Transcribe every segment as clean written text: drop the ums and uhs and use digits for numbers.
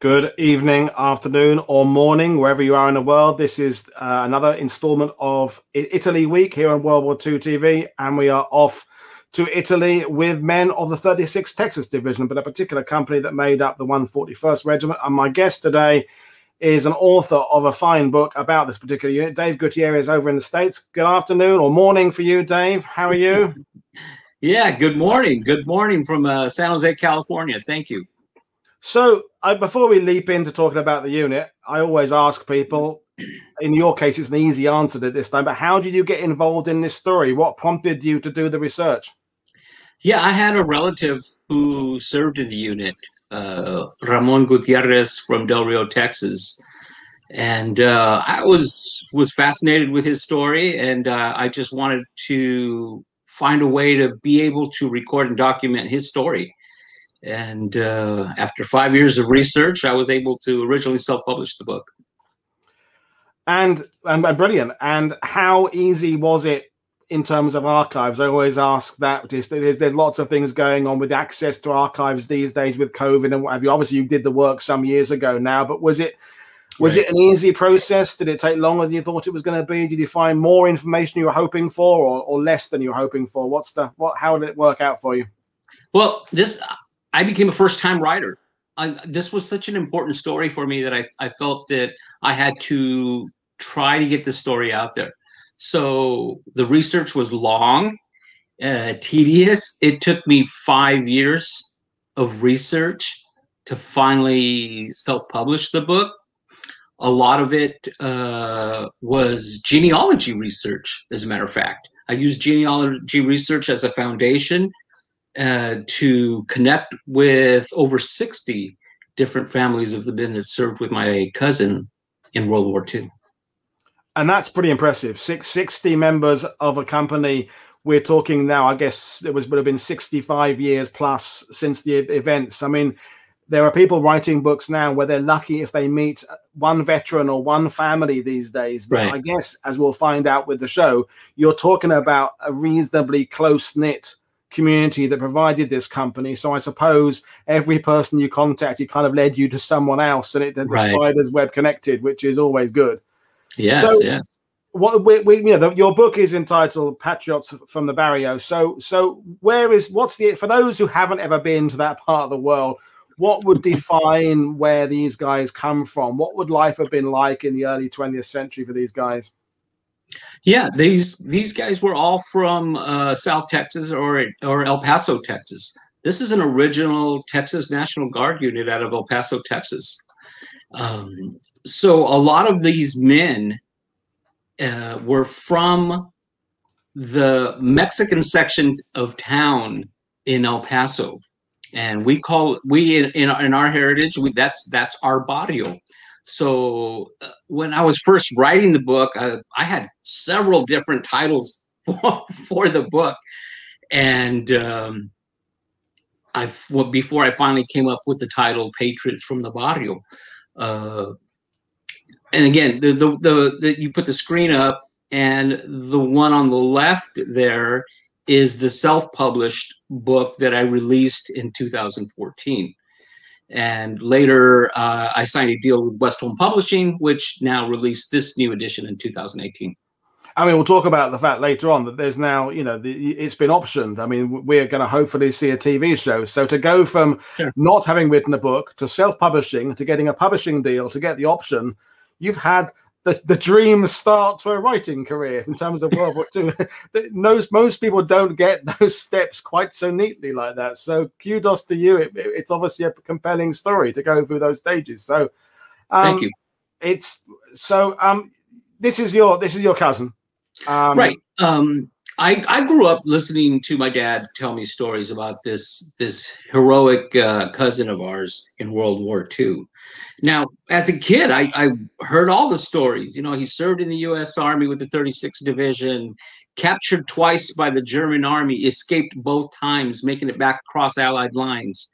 Good evening, afternoon, or morning, wherever you are in the world. This is another installment of Italy Week here on World War II TV, and we are off to Italy with men of the 36th Texas Division, but a particular company that made up the 141st Regiment. And my guest today is an author of a fine book about this particular unit, Dave Gutierrez, over in the States. Good afternoon or morning for you, Dave. How are you? Yeah, good morning. Good morning from San Jose, California. Thank you. So before we leap into talking about the unit, I always ask people, in your case, it's an easy answer to this time, but how did you get involved in this story? What prompted you to do the research? Yeah, I had a relative who served in the unit, Ramon Gutierrez from Del Rio, Texas. And I was fascinated with his story, and I just wanted to find a way to be able to record and document his story. And after 5 years of research, I was able to originally self-publish the book. And brilliant. And how easy was it in terms of archives? I always ask that. There's lots of things going on with access to archives these days with COVID and what have you. Obviously, you did the work some years ago now, but was it an easy process? Did it take longer than you thought it was going to be? Did you find more information you were hoping for, or less than you were hoping for? How did it work out for you? Well, I became a first-time writer. This was such an important story for me that I felt that I had to try to get this story out there. So the research was long, tedious. It took me 5 years of research to finally self-publish the book. A lot of it was genealogy research, as a matter of fact. I used genealogy research as a foundation to connect with over 60 different families of the men that served with my cousin in World War II. And that's pretty impressive. 60 members of a company. We're talking now, I guess it would have been 65 years plus since the events. I mean, there are people writing books now where they're lucky if they meet one veteran or one family these days. But right. I guess, as we'll find out with the show, you're talking about a reasonably close-knit community that provided this company. So I suppose every person you contact, you kind of led you to someone else, and the spider's web connected, which is always good. Yes. So yes. Your book is entitled "Patriots from the Barrio." So for those who haven't ever been to that part of the world, what would define where these guys come from? What would life have been like in the early 20th century for these guys? Yeah, these guys were all from South Texas or El Paso, Texas. This is an original Texas National Guard unit out of El Paso, Texas. So a lot of these men were from the Mexican section of town in El Paso, and in our heritage, that's our barrio. So when I was first writing the book, I had several different titles for the book, and before I finally came up with the title "Patriots from the Barrio," and again, you put the screen up, and the one on the left there is the self-published book that I released in 2014. And later, I signed a deal with Westholme Publishing, which now released this new edition in 2018. I mean, we'll talk about the fact later on that there's now, it's been optioned. I mean, we're going to hopefully see a TV show. So to go from not having written a book to self-publishing, to getting a publishing deal, to get the option, you've had the dream start to a writing career in terms of World War II. Most people don't get those steps quite so neatly like that. So kudos to you. It's obviously a compelling story to go through those stages. So thank you. This is your cousin, right? I grew up listening to my dad tell me stories about this heroic cousin of ours in World War II. Now, as a kid, I heard all the stories. He served in the U.S. Army with the 36th Division, captured twice by the German Army, escaped both times, making it back across Allied lines,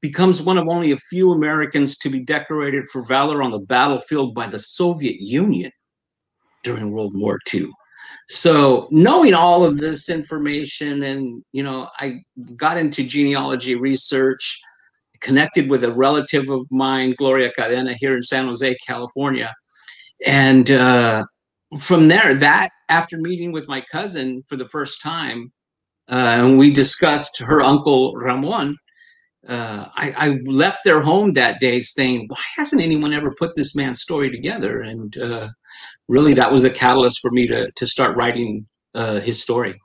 becomes one of only a few Americans to be decorated for valor on the battlefield by the Soviet Union during World War II. So knowing all of this information, and I got into genealogy research, connected with a relative of mine, Gloria Cadena, here in San Jose, California. And from there, after meeting with my cousin for the first time, and we discussed her uncle Ramon, I left their home that day saying, why hasn't anyone ever put this man's story together? And really, that was the catalyst for me to start writing his story.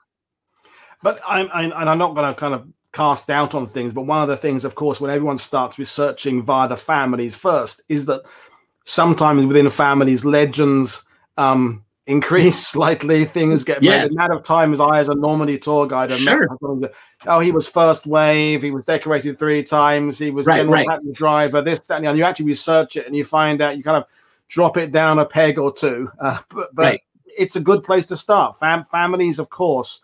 But I'm not going to kind of cast doubt on things, but one of the things, of course, when everyone starts researching via the families first, is that sometimes within families, legends increase slightly, things get made. The amount of times I, as a Normandy tour guide, have met, oh, he was first wave, he was decorated 3 times, he was general driver, this, that, and you actually research it and you find out, you kind of drop it down a peg or two. But it's a good place to start. Families, of course,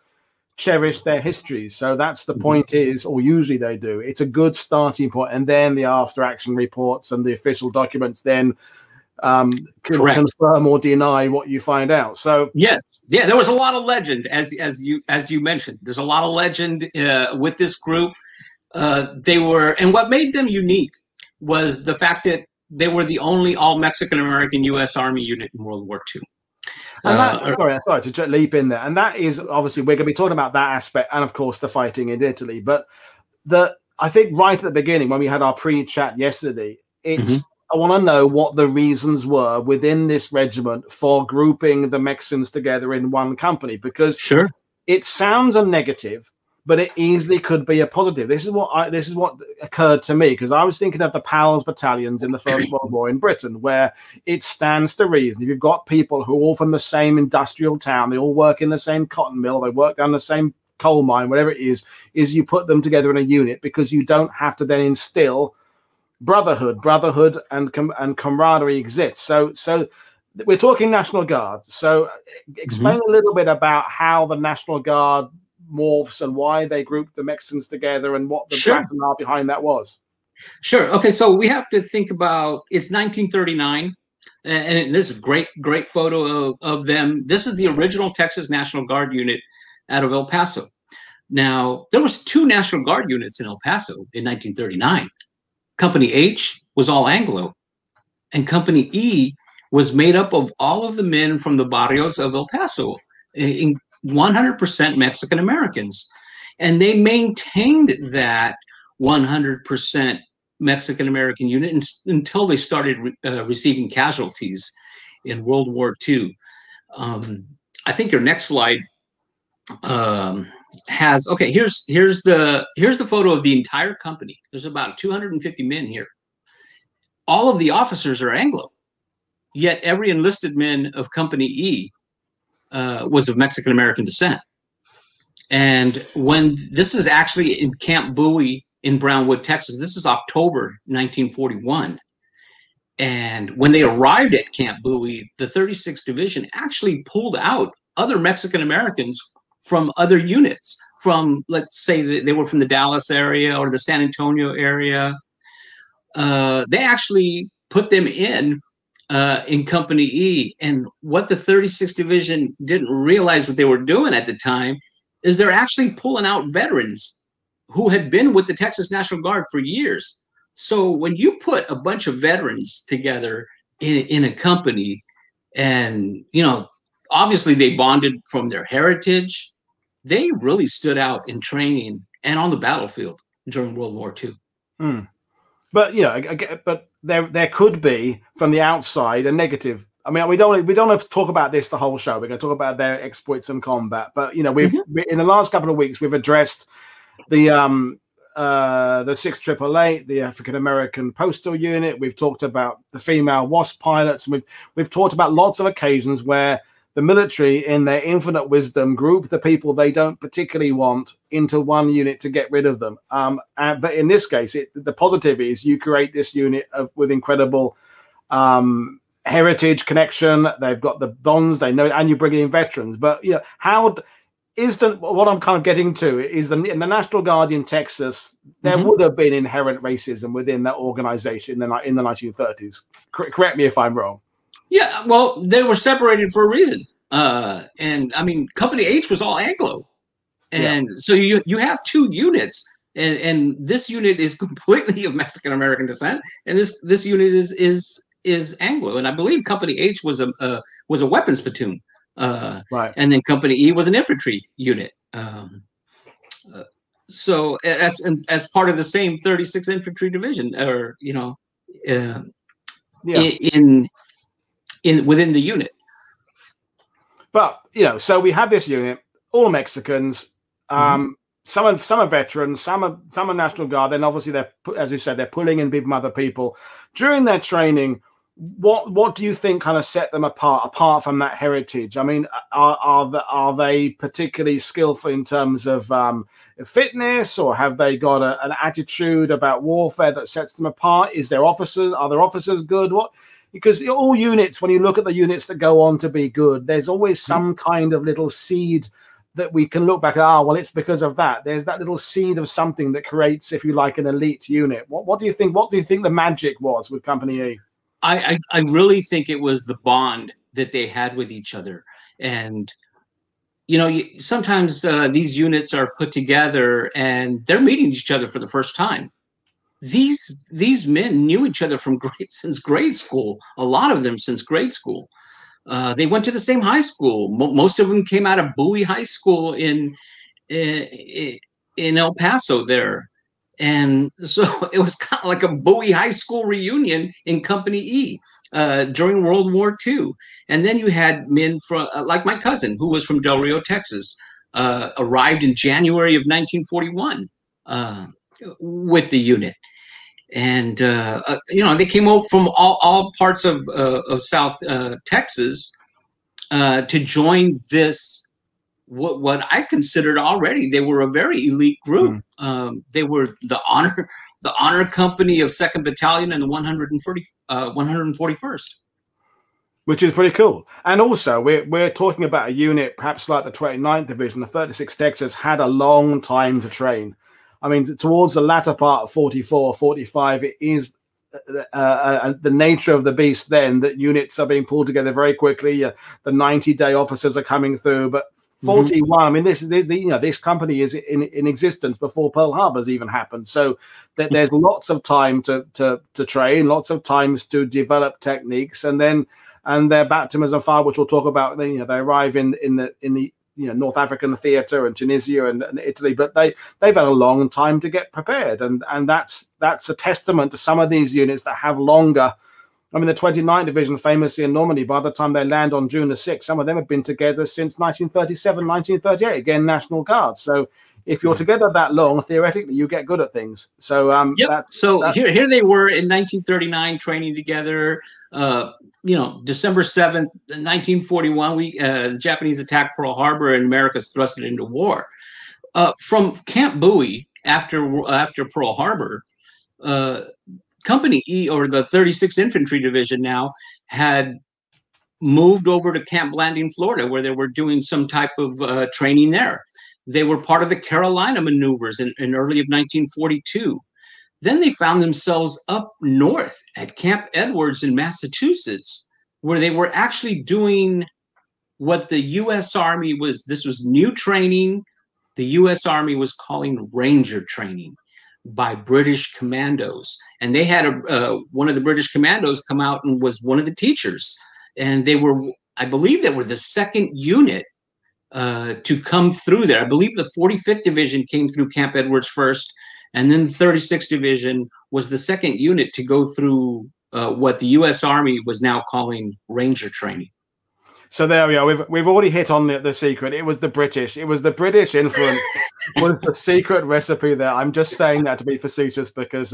cherish their histories, so that's the point, is, or usually they do. It's a good starting point, and then the after action reports and the official documents then confirm or deny what you find out. So yes, there was a lot of legend, as you mentioned. There's a lot of legend with this group. They were, and what made them unique was the fact that they were the only all Mexican American U.S. Army unit in World War II. And that, sorry to leap in there, and that is obviously, we're going to be talking about that aspect, and of course the fighting in Italy. But I think right at the beginning when we had our pre-chat yesterday, it's I want to know what the reasons were within this regiment for grouping the Mexicans together in one company, because it sounds a negative, but it easily could be a positive. This is what occurred to me, because I was thinking of the Pals battalions in the First World War in Britain, where it stands to reason. If you've got people who are all from the same industrial town, they all work in the same cotton mill, they work down the same coal mine, whatever it is you put them together in a unit, because you don't have to then instill brotherhood. Brotherhood and camaraderie exists. So we're talking National Guard. So explain a little bit about how the National Guard morphs and why they grouped the Mexicans together and what the rationale behind that was. Okay, so we have to think about, it's 1939, and this is a great photo of them. This is the original Texas National Guard unit out of El Paso. Now, there was 2 National Guard units in El Paso in 1939. Company H was all Anglo, and Company E was made up of all of the men from the barrios of El Paso, in 100% Mexican Americans, and they maintained that 100% Mexican American unit until they started receiving casualties in World War II. I think your next slide has, okay, here's the photo of the entire company. There's about 250 men here. All of the officers are Anglo, yet every enlisted man of Company E was of Mexican American descent. And when this is actually in Camp Bowie in Brownwood, Texas, this is October 1941. And when they arrived at Camp Bowie, the 36th Division actually pulled out other Mexican Americans from other units, from, let's say that they were from the Dallas area or the San Antonio area. They actually put them in Company E. And what the 36th Division didn't realize what they were doing at the time is they're actually pulling out veterans who had been with the Texas National Guard for years. So when you put a bunch of veterans together in a company, and, you know, obviously they bonded from their heritage, they really stood out in training and on the battlefield during World War II. But, you know, but there could be, from the outside, a negative. I mean, we don't have to talk about this the whole show. We're going to talk about their exploits in combat. But, you know, in the last couple of weeks, we've addressed the 6th AAA, the African American Postal Unit. We've talked about the female WASP pilots. And we've talked about lots of occasions where the military, in their infinite wisdom, group the people they don't particularly want into one unit to get rid of them. But in this case, the positive is you create this unit with incredible heritage connection. They've got the bonds, they know, and you bring in veterans. But, you know, what I'm kind of getting to is in the National Guard in Texas, there would have been inherent racism within that organization in the 1930s. Correct me if I'm wrong. Yeah, well, they were separated for a reason. And I mean, Company H was all Anglo. And so you have 2 units And this unit is completely of Mexican American descent, and this unit is Anglo. And I believe Company H was a weapons platoon, right. And then Company E was an infantry unit. So as part of the same 36th Infantry Division, or you know, in within the unit. But you know, so we have this unit, all Mexicans. Mm-hmm. Some are veterans, some are National Guard. Then obviously they're, as you said, they're pulling in big mother people during their training. What do you think kind of set them apart from that heritage? I mean, are they particularly skillful in terms of fitness, or have they got an attitude about warfare that sets them apart? Are their officers good? Because all units, when you look at the units that go on to be good, there's always some kind of little seed that we can look back at, well, it's because of that. There's that little seed of something that creates, if you like, an elite unit. What do you think the magic was with Company E? I really think it was the bond that they had with each other. And, you know, sometimes these units are put together and they're meeting each other for the first time. These men knew each other since grade school, a lot of them since grade school. They went to the same high school. Most of them came out of Bowie High School in El Paso there. And so it was kind of like a Bowie High School reunion in Company E during World War II. And then you had men from, like my cousin, who was from Del Rio, Texas, arrived in January of 1941 with the unit. And, you know, they came over from all parts of South Texas to join this, what I considered already, they were a very elite group. Mm. They were the honor company of 2nd Battalion and the 141st. Which is pretty cool. And also, we're talking about a unit, perhaps like the 29th Division, the 36th Texas had a long time to train. I mean, towards the latter part of 44, 45, it is the nature of the beast then that units are being pulled together very quickly. The 90-day officers are coming through, but 41. Mm-hmm. I mean, this company is in existence before Pearl Harbor's even happened. So that there's lots of time to train, lots of times to develop techniques, and their baptism of fire, which we'll talk about. You know, they arrive in the you know, North African theater and Tunisia and Italy, but they've had a long time to get prepared. And that's a testament to some of these units that have longer. I mean, the 29th Division, famously in Normandy, by the time they land on June the 6th, some of them have been together since 1937, 1938, again, National Guard. So if you're together that long, theoretically, you get good at things. So yep. Here they were in 1939 training together. You know, December 7th, 1941, the Japanese attacked Pearl Harbor and America's thrusted into war. From Camp Bowie after Pearl Harbor, Company E, or the 36th Infantry Division now, had moved over to Camp Blanding, Florida, where they were doing some type of training there. They were part of the Carolina maneuvers in early of 1942. Then they found themselves up north at Camp Edwards in Massachusetts, where they were actually doing what the U.S. Army was. This was new training. The U.S. Army was calling Ranger training by British commandos. And they had one of the British commandos come out and was one of the teachers. And they were, I believe they were the second unit to come through there. I believe the 45th Division came through Camp Edwards first, and then the 36th Division was the second unit to go through what the U.S. Army was now calling Ranger training. So there we are. We've already hit on the secret. It was the British. It was the British influence. Was the secret recipe there. I'm just saying that to be facetious because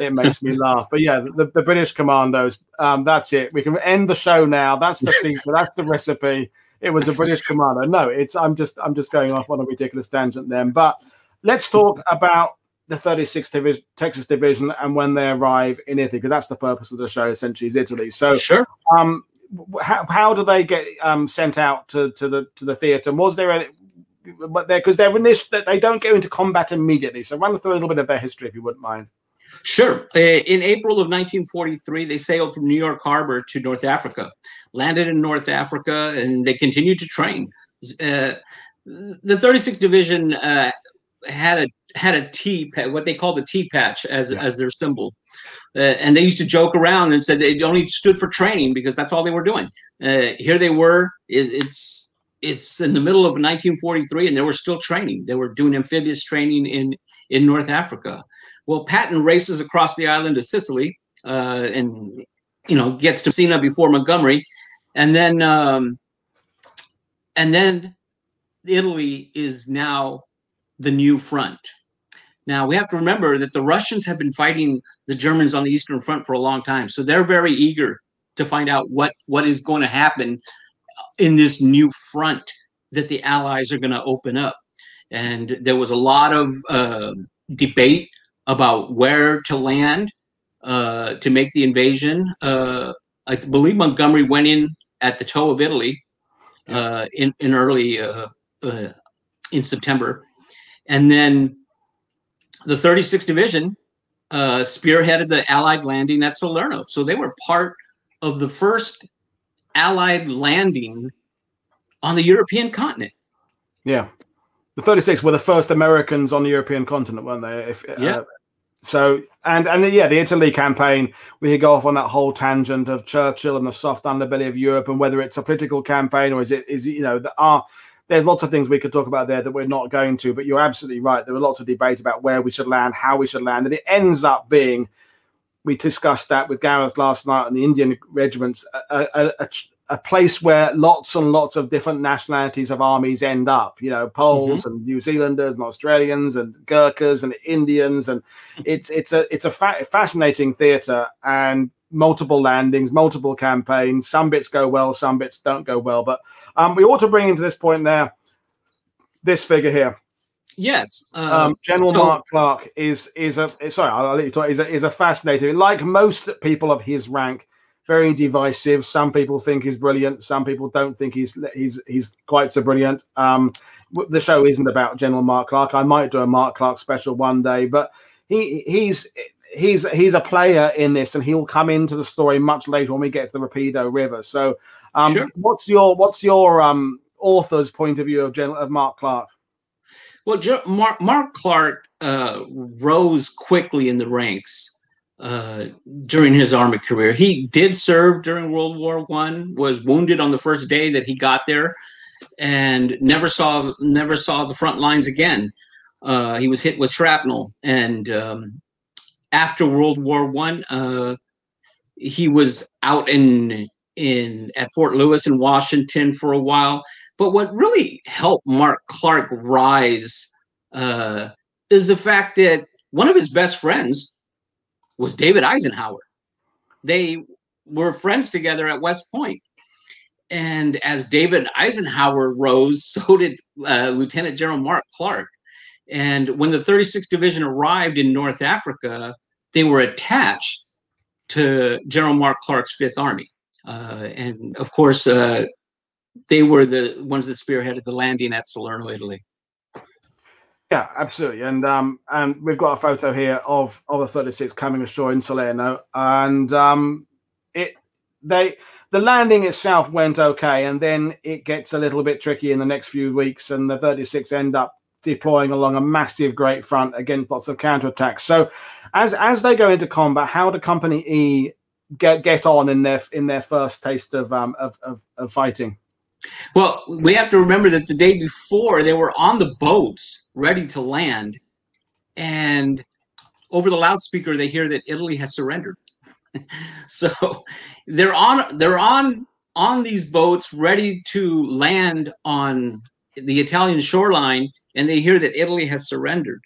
it makes me laugh. But yeah, the British commandos. That's it. We can end the show now. That's the secret. That's the recipe. It was a British commando. No, I'm just going off on a ridiculous tangent then. But let's talk about the 36th Division, Texas Division, and when they arrive in Italy, because that's the purpose of the show, essentially, is Italy. So sure. How do they get sent out to the theater? Was there any? But because they're initial, that they don't go into combat immediately. So run through a little bit of their history, if you wouldn't mind. Sure. In April of 1943, they sailed from New York Harbor to North Africa, landed in North Africa, and they continued to train. The 36th Division had a had a T, what they call the T patch as their symbol. And they used to joke around and said they only stood for training because that's all they were doing. Here they were. It's in the middle of 1943, and they were still training. They were doing amphibious training in North Africa. Well, Patton races across the island of Sicily and, you know, gets to Messina before Montgomery. And then Italy is now the new front. Now, we have to remember that the Russians have been fighting the Germans on the Eastern Front for a long time. So they're very eager to find out what is going to happen in this new front that the Allies are going to open up. And there was a lot of debate about where to land to make the invasion. I believe Montgomery went in at the toe of Italy in September. And then the 36th Division spearheaded the Allied landing at Salerno. So they were part of the first Allied landing on the European continent. Yeah. The 36th were the first Americans on the European continent, weren't they? So the Italy campaign, we could go off on that whole tangent of Churchill and the soft underbelly of Europe, and whether it's a political campaign or is it you know, there's lots of things we could talk about there that we're not going to, but you're absolutely right. There were lots of debate about where we should land, how we should land, and it ends up being, we discussed that with Gareth last night and the Indian regiments, a place where lots and lots of different nationalities of armies end up, you know, Poles and New Zealanders and Australians and Gurkhas and Indians. And it's a fascinating theater, and multiple landings, multiple campaigns. Some bits go well, some bits don't go well. But we ought to bring into this point there, this figure here. Yes, Mark Clark is a fascinating, like most people of his rank, very divisive. Some people think he's brilliant. Some people don't think he's quite so brilliant. The show isn't about General Mark Clark. I might do a Mark Clark special one day, but he's a player in this, and he'll come into the story much later when we get to the Rapido River. So, sure. what's your author's point of view of Mark Clark? Well, Mark Clark rose quickly in the ranks during his Army career. He did serve during World War I, was wounded on the first day that he got there, and never saw the front lines again. He was hit with shrapnel, and after World War I, he was out at Fort Lewis in Washington for a while. But what really helped Mark Clark rise is the fact that one of his best friends was David Eisenhower. They were friends together at West Point. And as David Eisenhower rose, so did Lieutenant General Mark Clark. And when the 36th Division arrived in North Africa, they were attached to General Mark Clark's 5th Army. And of course, they were the ones that spearheaded the landing at Salerno, Italy. Yeah, absolutely. And we've got a photo here of the 36th coming ashore in Salerno. And the landing itself went okay, and then it gets a little bit tricky in the next few weeks, and the 36th end up deploying along a massive great front against lots of counterattacks. So as they go into combat, how do Company E get on in their first taste of fighting? Well, we have to remember that the day before they were on the boats ready to land, and over the loudspeaker they hear that Italy has surrendered. So they're on these boats ready to land on the Italian shoreline, and they hear that Italy has surrendered.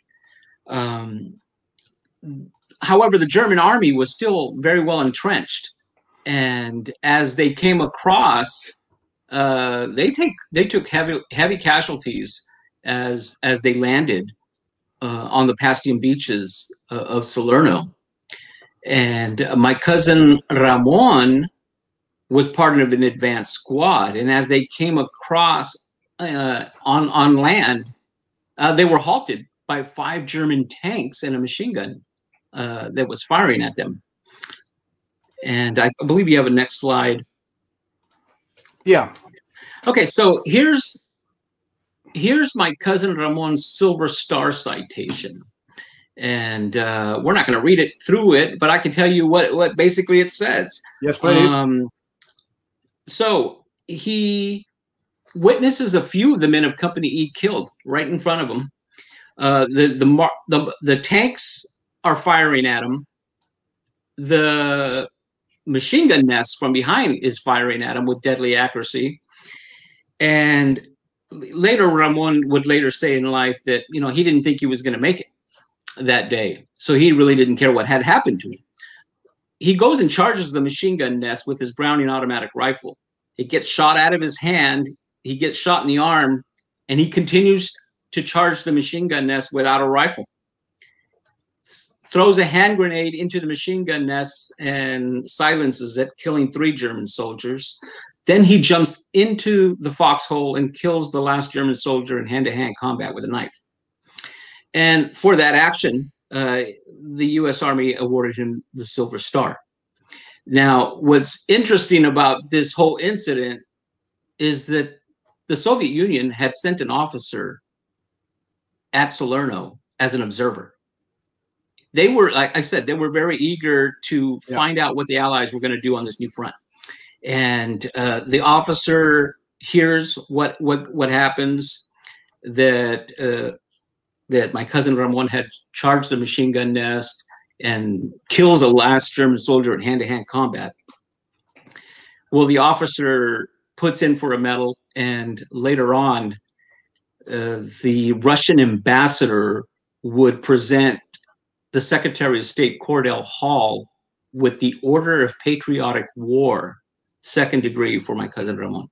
However, the German army was still very well entrenched, and as they came across, they took heavy casualties as they landed on the Pastian beaches of Salerno. And my cousin Ramon was part of an advance squad, and as they came across on land, they were halted by 5 German tanks and a machine gun that was firing at them. And I believe you have a next slide. Yeah. Okay, so here's here's my cousin Ramon's Silver Star citation. And we're not going to read it through it, but I can tell you what basically it says. Yes, please. So he witnesses a few of the men of Company E killed right in front of him. The tanks are firing at him. The machine gun nest from behind is firing at him with deadly accuracy. And later, Ramon would later say in life that, you know, he didn't think he was going to make it that day. So he really didn't care what had happened to him. He goes and charges the machine gun nest with his Browning automatic rifle. It gets shot out of his hand. He gets shot in the arm, and he continues to charge the machine gun nest without a rifle. Throws a hand grenade into the machine gun nest and silences it, killing 3 German soldiers. Then he jumps into the foxhole and kills the last German soldier in hand-to-hand combat with a knife. And for that action, the U.S. Army awarded him the Silver Star. Now, what's interesting about this whole incident is that the Soviet Union had sent an officer at Salerno as an observer. They were, like I said, they were very eager to find out what the Allies were going to do on this new front. And the officer hears what happens, that that my cousin Ramon had charged the machine gun nest and kills the last German soldier in hand-to-hand combat. Well, the officer puts in for a medal, and later on, the Russian ambassador would present the Secretary of State Cordell Hull with the Order of Patriotic War, 2nd degree, for my cousin Ramon,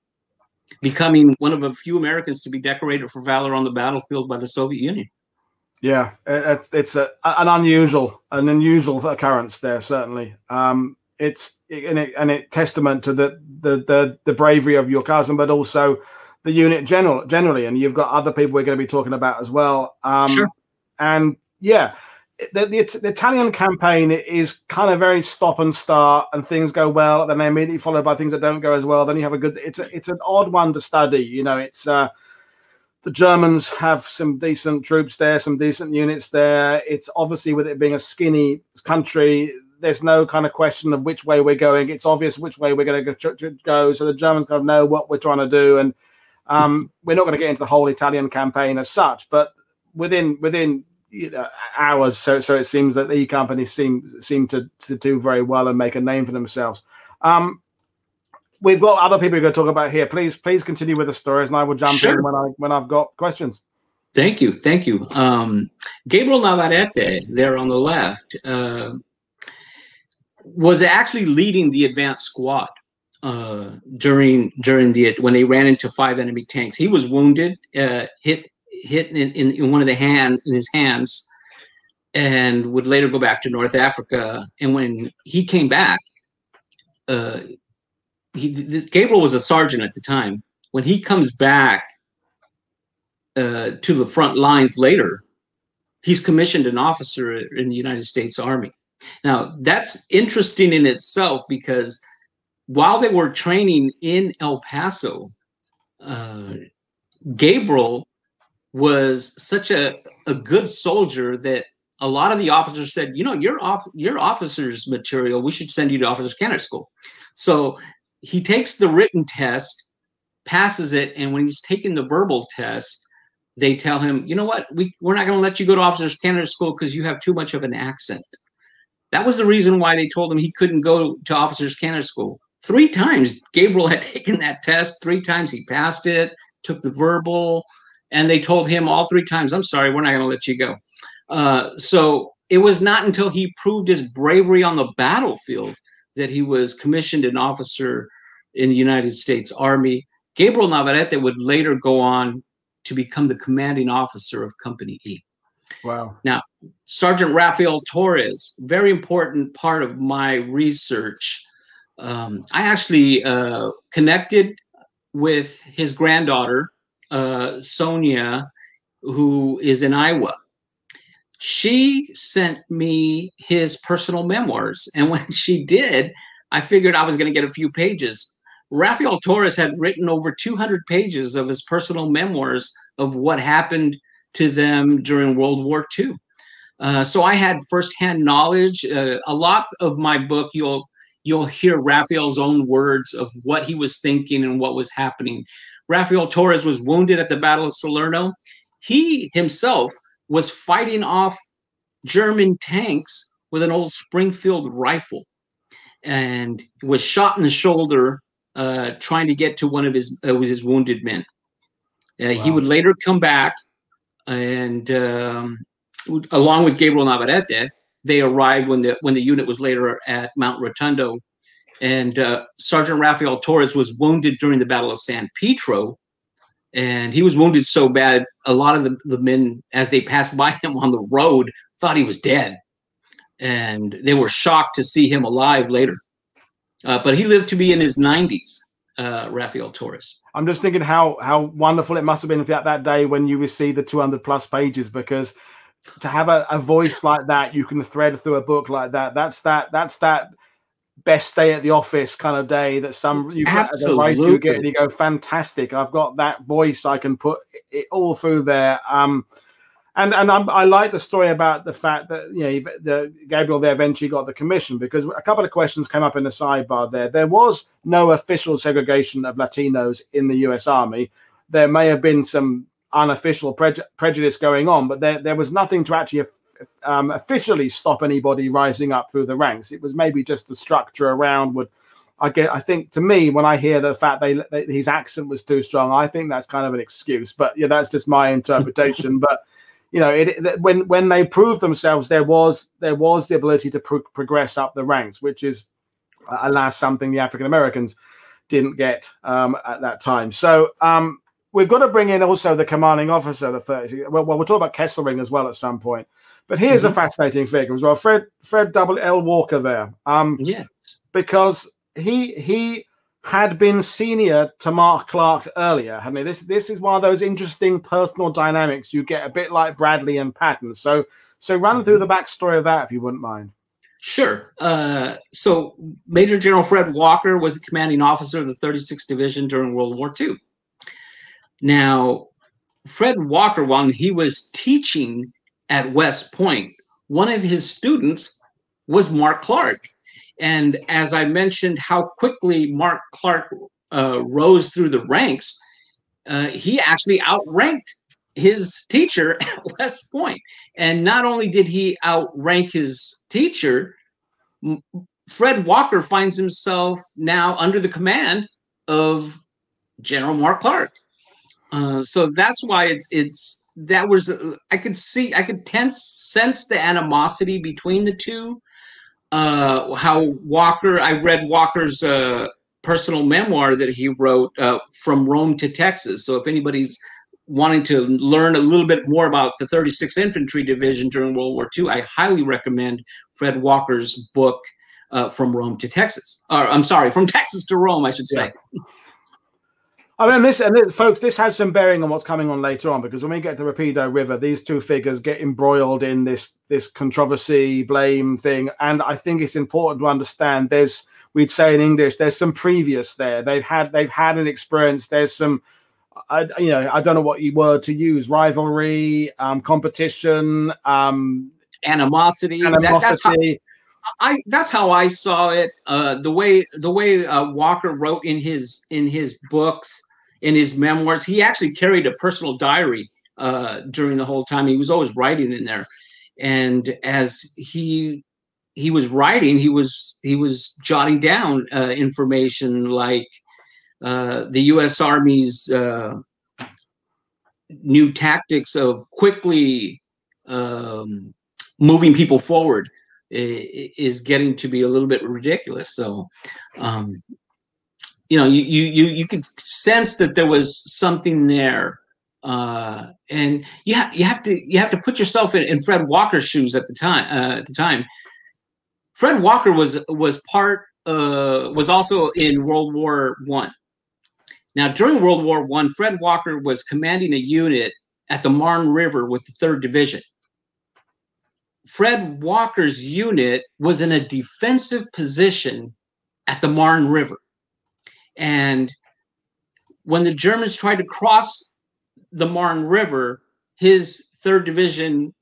becoming one of a few Americans to be decorated for valor on the battlefield by the Soviet Union. Yeah, it's an unusual occurrence there, certainly. It's testament to the bravery of your cousin, but also the unit generally. And you've got other people we're going to be talking about as well. Sure. And yeah. The Italian campaign is kind of very stop and start, and things go well, then they're immediately followed by things that don't go as well. Then you have a good. It's an odd one to study, you know. It's the Germans have some decent troops there, some decent units there. It's obviously, with it being a skinny country, there's no kind of question of which way we're going. It's obvious which way we're going to go. So the Germans kind of know what we're trying to do, and we're not going to get into the whole Italian campaign as such, but within. You know, hours. So it seems that the E Company seem to do very well and make a name for themselves. We've got other people we're going to talk about here. Please continue with the stories, and I will jump in when I've got questions. Thank you. Gabriel Navarrete, there on the left, was actually leading the advance squad when they ran into 5 enemy tanks. He was wounded, hit in one of the hands, and would later go back to North Africa. And when he came back, Gabriel was a sergeant at the time. When he comes back to the front lines later, he's commissioned an officer in the United States Army. Now, that's interesting in itself, because while they were training in El Paso, Gabriel was such a good soldier that a lot of the officers said, you know, your officer's material, we should send you to officer's candidate school. So he takes the written test, passes it, and when he's taking the verbal test, they tell him, you know what, we're not going to let you go to officer's candidate school because you have too much of an accent. That was the reason why they told him he couldn't go to officer's candidate school. 3 times Gabriel had taken that test. 3 times he passed it, took the verbal. And they told him all 3 times, I'm sorry, we're not going to let you go. So it was not until he proved his bravery on the battlefield that he was commissioned an officer in the United States Army. Gabriel Navarrete would later go on to become the commanding officer of Company E. Wow. Now, Sergeant Rafael Torres, very important part of my research. I actually connected with his granddaughter, Sonia, who is in Iowa. She sent me his personal memoirs, and when she did, I figured I was going to get a few pages. Rafael Torres had written over 200 pages of his personal memoirs of what happened to them during World War II. So I had firsthand knowledge. A lot of my book, you'll hear Rafael's own words of what he was thinking and what was happening. Rafael Torres was wounded at the Battle of Salerno. He himself was fighting off German tanks with an old Springfield rifle and was shot in the shoulder trying to get to one of his wounded men. Wow. He would later come back and along with Gabriel Navarrete, they arrived when the unit was later at Mount Rotundo, and Sergeant Rafael Torres was wounded during the Battle of San Pietro, and he was wounded so bad a lot of the men, as they passed by him on the road, thought he was dead, and they were shocked to see him alive later. But he lived to be in his 90s, Rafael Torres. I'm just thinking how wonderful it must have been that day when you received the 200 plus pages, because to have a voice like that, you can thread through a book like that. That's that best day at the office kind of day that you get, and you go, fantastic. I've got that voice. I can put it all through there. And I like the story about the fact that, you know, Gabriel there eventually got the commission, because a couple of questions came up in the sidebar there. There was no official segregation of Latinos in the U.S. Army. There may have been some unofficial prejudice going on, but there was nothing to actually officially stop anybody rising up through the ranks. It was maybe just the structure around would. I think, to me, when I hear the fact his accent was too strong, I think that's kind of an excuse. But yeah, that's just my interpretation. But you know, when they proved themselves, there was the ability to progress up the ranks, which is, alas, something the African Americans didn't get at that time. So we've got to bring in also the commanding officer of the 36th. Well, we'll talk about Kesselring as well at some point. But here's a fascinating figure as well, Fred L. Walker there, yes, because he had been senior to Mark Clark earlier. I mean, this is one of those interesting personal dynamics you get, a bit like Bradley and Patton. So run through the backstory of that, if you wouldn't mind. Sure. So Major General Fred Walker was the commanding officer of the 36th Division during World War II. Now, Fred Walker, when he was teaching at West Point, one of his students was Mark Clark. And as I mentioned, how quickly Mark Clark rose through the ranks, he actually outranked his teacher at West Point. And not only did he outrank his teacher, Fred Walker finds himself now under the command of General Mark Clark. So that's why I could sense the animosity between the two. I read Walker's personal memoir that he wrote, From Rome to Texas. So if anybody's wanting to learn a little bit more about the 36th Infantry Division during World War II, I highly recommend Fred Walker's book, From Rome to Texas. Or, I'm sorry, From Texas to Rome, I should say. Yeah. I mean, folks, this has some bearing on what's coming on later on, because when we get to Rapido River, these two figures get embroiled in this controversy, blame thing. And I think it's important to understand we'd say in English, there's some previous there. They've had an experience. There's some, you know, I don't know what word to use, rivalry, competition. Animosity. That's how I saw it. The way Walker wrote in his books, in his memoirs, he actually carried a personal diary during the whole time. He was always writing in there, and as he was writing, he was jotting down information like the U.S. Army's new tactics of quickly moving people forward is getting to be a little bit ridiculous. So, you know, you could sense that there was something there, and you have to put yourself in Fred Walker's shoes at the time. Fred Walker was also in World War I. Now, during World War I, Fred Walker was commanding a unit at the Marne River with the 3rd Division. Fred Walker's unit was in a defensive position at the Marne River. And when the Germans tried to cross the Marne River, his 3rd Division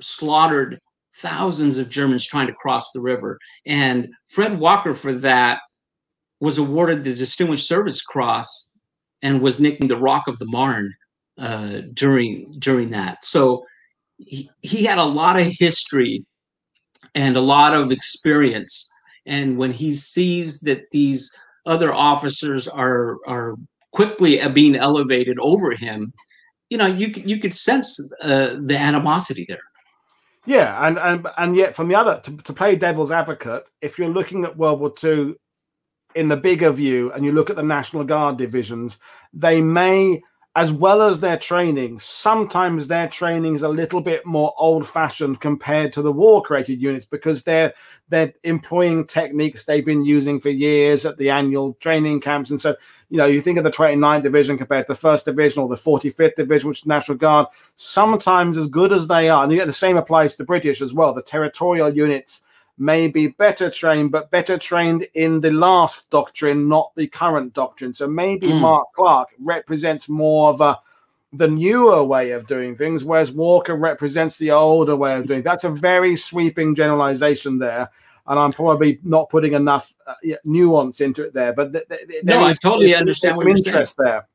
slaughtered thousands of Germans trying to cross the river. And Fred Walker, for that, was awarded the Distinguished Service Cross and was nicknamed the Rock of the Marne during that. So he had a lot of history and a lot of experience. And when he sees that these other officers are quickly being elevated over him, you know, you could sense the animosity there. Yeah, and yet from the other, to play devil's advocate, if you're looking at World War II in the bigger view and you look at the National Guard divisions, they may, as well as their training, sometimes their training is a little bit more old-fashioned compared to the war-created units, because they're employing techniques they've been using for years at the annual training camps. And so, you know, you think of the 29th Division compared to the 1st Division or the 45th Division, which is the National Guard, sometimes as good as they are, and you get the same applies to the British as well, the territorial units may be better trained, but better trained in the last doctrine, not the current doctrine. So maybe Mark Clark represents more of the newer way of doing things, whereas Walker represents the older way of doing. That's a very sweeping generalization there, and I'm probably not putting enough nuance into it there. But no, I totally understand what you're saying. Interest there.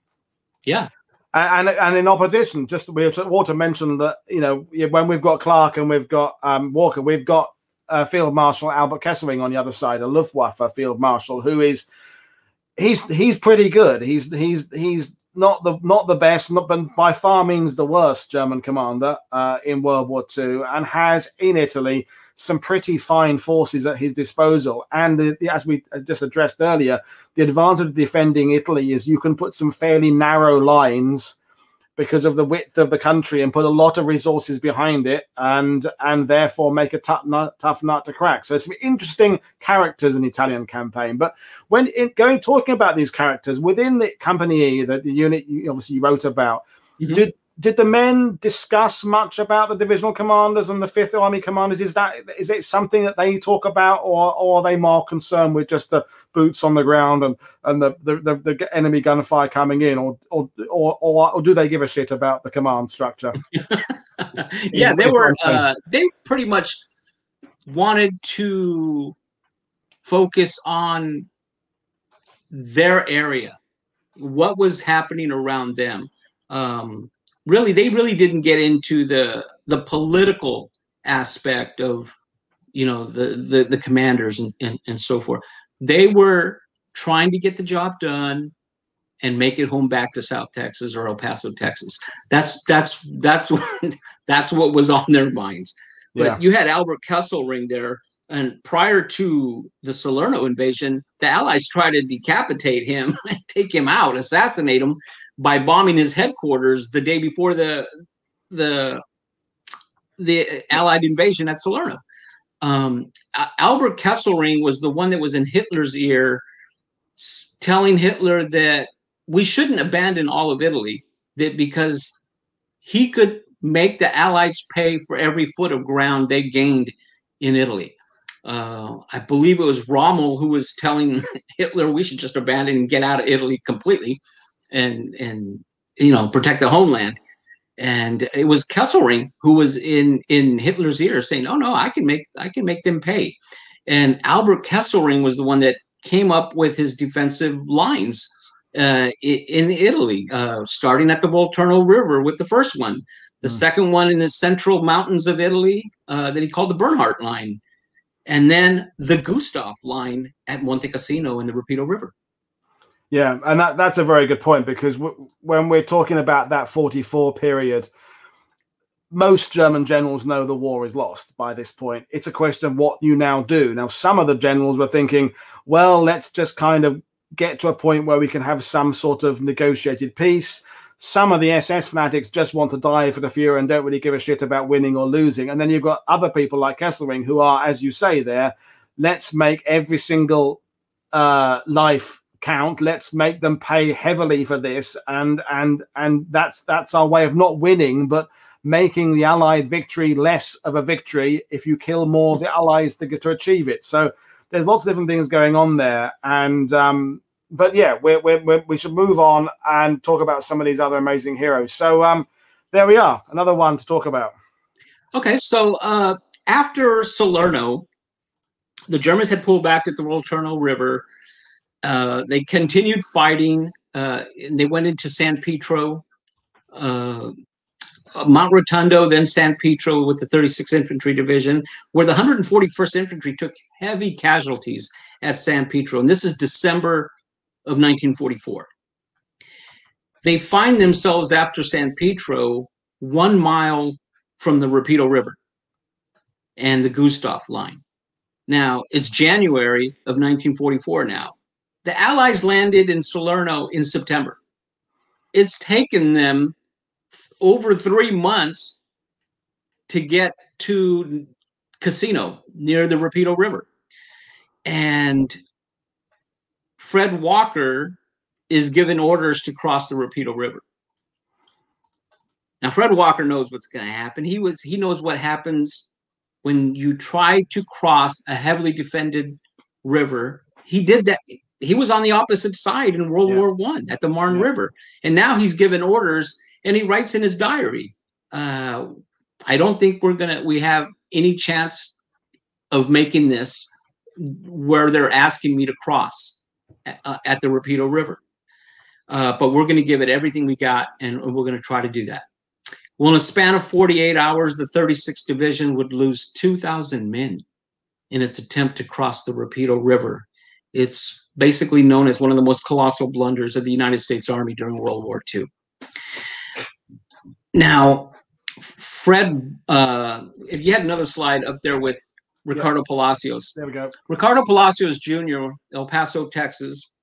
Yeah. And in opposition, just we ought to mention that, you know, when we've got Clark and we've got Walker, we've got Field Marshal Albert Kesselring on the other side, a Luftwaffe Field Marshal, who is he's pretty good. He's not the best, but by far means the worst German commander in World War II, and has in Italy some pretty fine forces at his disposal. And as we just addressed earlier, the advantage of defending Italy is you can put some fairly narrow lines because of the width of the country and put a lot of resources behind it, and therefore make a tough nut to crack. So some interesting characters in the Italian campaign. But when talking about these characters within the Company E, the unit you obviously wrote about, did the men discuss much about the divisional commanders and the 5th Army commanders? Is it something that they talk about, or are they more concerned with just the boots on the ground and the enemy gunfire coming in, or do they give a shit about the command structure? Yeah, they pretty much wanted to focus on their area, what was happening around them. Really, they really didn't get into the political aspect of, you know, the commanders and so forth. They were trying to get the job done and make it home back to South Texas or El Paso, Texas. That's what was on their minds. But yeah, you had Albert Kesselring there, and prior to the Salerno invasion, the Allies tried to decapitate him, take him out, assassinate him, by bombing his headquarters the day before the Allied invasion at Salerno. Albert Kesselring was the one that was in Hitler's ear, telling Hitler that we shouldn't abandon all of Italy, that because he could make the Allies pay for every foot of ground they gained in Italy. I believe it was Rommel who was telling Hitler we should just abandon and get out of Italy completely, and you know, protect the homeland. And it was Kesselring who was in Hitler's ear saying, "Oh no, I can make them pay." And Albert Kesselring was the one that came up with his defensive lines in Italy, starting at the Volturno River with the first one, the second one in the central mountains of Italy that he called the Bernhardt Line, and then the Gustav Line at Monte Cassino in the Rapido River. Yeah, and that's a very good point, because when we're talking about that 44 period, most German generals know the war is lost by this point. It's a question of what you now do. Now, some of the generals were thinking, well, let's just kind of get to a point where we can have some sort of negotiated peace. Some of the SS fanatics just want to die for the Fuhrer and don't really give a shit about winning or losing. And then you've got other people like Kesselring who are, as you say there, let's make every single life count, let's make them pay heavily for this, and that's our way of not winning, but making the Allied victory less of a victory if you kill more of the Allies to get to achieve it. So there's lots of different things going on there, and But yeah, we should move on and talk about some of these other amazing heroes. So there we are, another one to talk about. Okay, so after Salerno, the Germans had pulled back at the Volturno River. They continued fighting, and they went into San Pietro, Mount Rotundo, then San Pietro with the 36th Infantry Division, where the 141st Infantry took heavy casualties at San Pietro. And this is December of 1944. They find themselves after San Pietro 1 mile from the Rapido River and the Gustav Line. Now, it's January of 1944 now. The Allies landed in Salerno in September. It's taken them over 3 months to get to Casino near the Rapido River. And Fred Walker is given orders to cross the Rapido River. Now, Fred Walker knows what's going to happen. He knows what happens when you try to cross a heavily defended river. He did that. He was on the opposite side in World War One at the Marne River. And now he's given orders, and he writes in his diary, I don't think we have any chance of making this where they're asking me to cross at the Rapido River. But we're going to give it everything we got, and we're going to try to do that. Well, in a span of 48 hours, the 36th Division would lose 2,000 men in its attempt to cross the Rapido River. It's basically known as one of the most colossal blunders of the United States Army during World War II. Now, Fred, if you had another slide up there with Ricardo Palacios. There we go. Ricardo Palacios Jr., El Paso, Texas,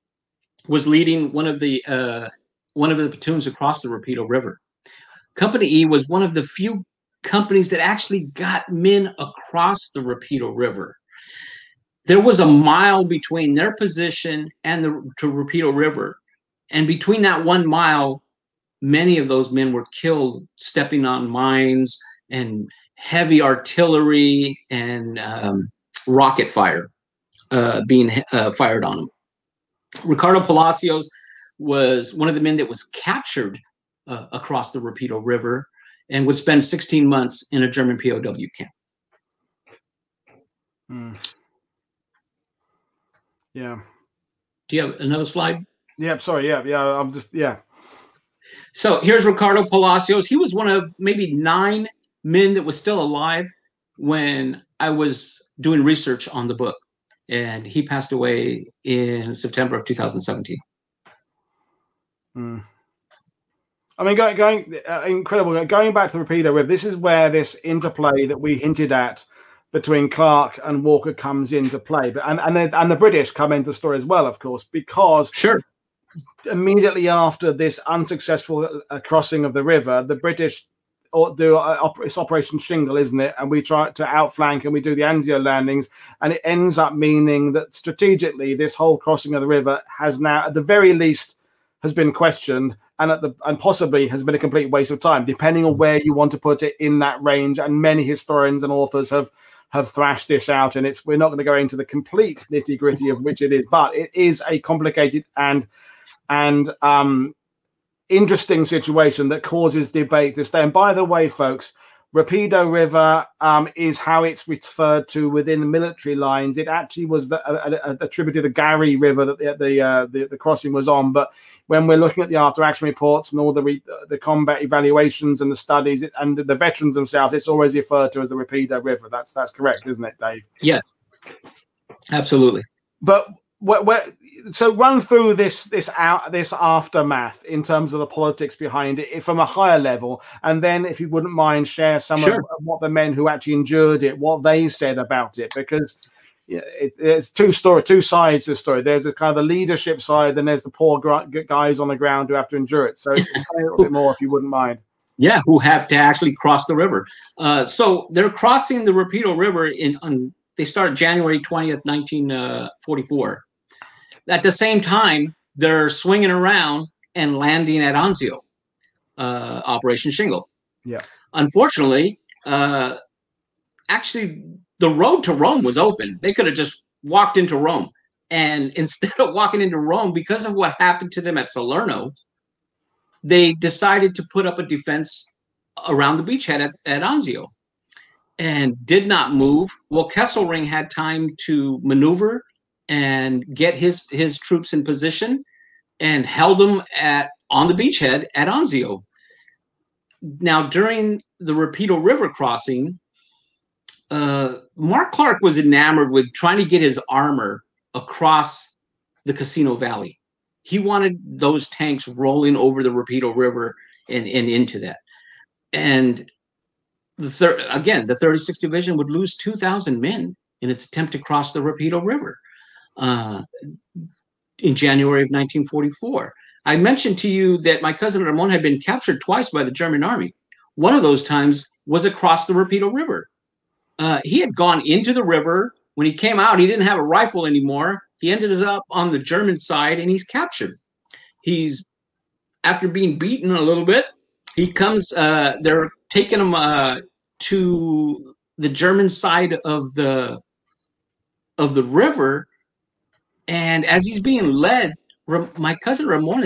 was leading one of the platoons across the Rapido River. Company E was one of the few companies that actually got men across the Rapido River. There was a mile between their position and the Rapido River. And between that 1 mile, many of those men were killed stepping on mines and heavy artillery and rocket fire being fired on them. Ricardo Palacios was one of the men that was captured across the Rapido River and would spend 16 months in a German POW camp. Mm. Yeah. Do you have another slide? Yeah, sorry. Yeah. I'm just, yeah. So here's Ricardo Palacios. He was one of maybe 9 men that was still alive when I was doing research on the book. And he passed away in September of 2017. Mm. I mean, incredible. Going back to the Rapido River, this is where this interplay that we hinted at between Clark and Walker comes into play, but and the British come into the story as well, of course, because immediately after this unsuccessful crossing of the river, the British do it's Operation Shingle, isn't it? And we try to outflank, and we do the Anzio landings, and it ends up meaning that strategically, this whole crossing of the river has now, at the very least, has been questioned, and possibly has been a complete waste of time, depending on where you want to put it in that range. And many historians and authors have thrashed this out, and we're not going to go into the complete nitty-gritty of which it is, but it is a complicated and interesting situation that causes debate this day. And by the way, folks, Rapido River is how it's referred to within military lines. It actually was a tributary to the Garry River that the crossing was on. But when we're looking at the after-action reports and all the combat evaluations and the studies and the veterans themselves, it's always referred to as the Rapido River. That's correct, isn't it, Dave? Yes, absolutely. But so run through this aftermath in terms of the politics behind it from a higher level, and then, if you wouldn't mind, share some of what the men who actually endured it, what they said about it, because it's two sides to the story. There's a kind of the leadership side, then there's the poor guys on the ground who have to endure it. So a little bit more, if you wouldn't mind. Yeah, who have to actually cross the river. So they're crossing the Rapido River they start January 20th, 1944. At the same time, they're swinging around and landing at Anzio, Operation Shingle. Yeah. Unfortunately, actually, the road to Rome was open. They could have just walked into Rome, And instead of walking into Rome, because of what happened to them at Salerno, they decided to put up a defense around the beachhead at Anzio and did not move. Well, Kesselring had time to maneuver and get his troops in position and held them on the beachhead at Anzio. Now, during the Rapido River crossing, Mark Clark was enamored with trying to get his armor across the Casino Valley. He wanted those tanks rolling over the Rapido River and into that. And the 36th Division would lose 2,000 men in its attempt to cross the Rapido River in January of 1944. I mentioned to you that my cousin Ramon had been captured twice by the German army. One of those times was across the Rapido River. He had gone into the river. When he came out, he didn't have a rifle anymore. He ended up on the German side, and he's captured. He's, after being beaten a little bit, he comes, they're taking him to the German side of the river. And as he's being led, my cousin Ramon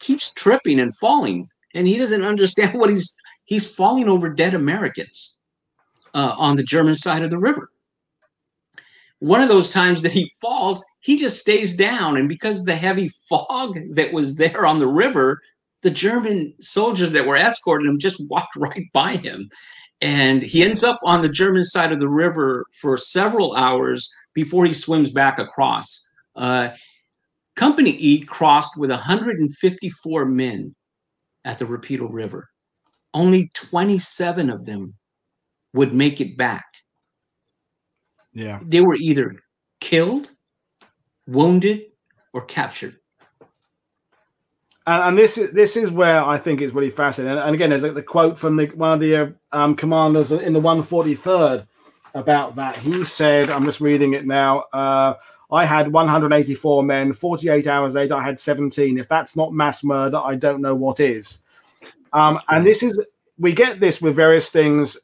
keeps tripping and falling, and he doesn't understand what he's falling over dead Americans on the German side of the river. One of those times that he falls, he just stays down. And because of the heavy fog that was there on the river, the German soldiers that were escorting him just walked right by him. And he ends up on the German side of the river for several hours before he swims back across. Company E crossed with 154 men at the Rapido River. Only 27 of them would make it back. Yeah. They were either killed, wounded, or captured. And this is where I think it's really fascinating. And again, there's the quote from one of the commanders in the 143rd about that. He said, I'm just reading it now, I had 184 men, 48 hours later I had 17. If that's not mass murder, I don't know what is. And we get this with various things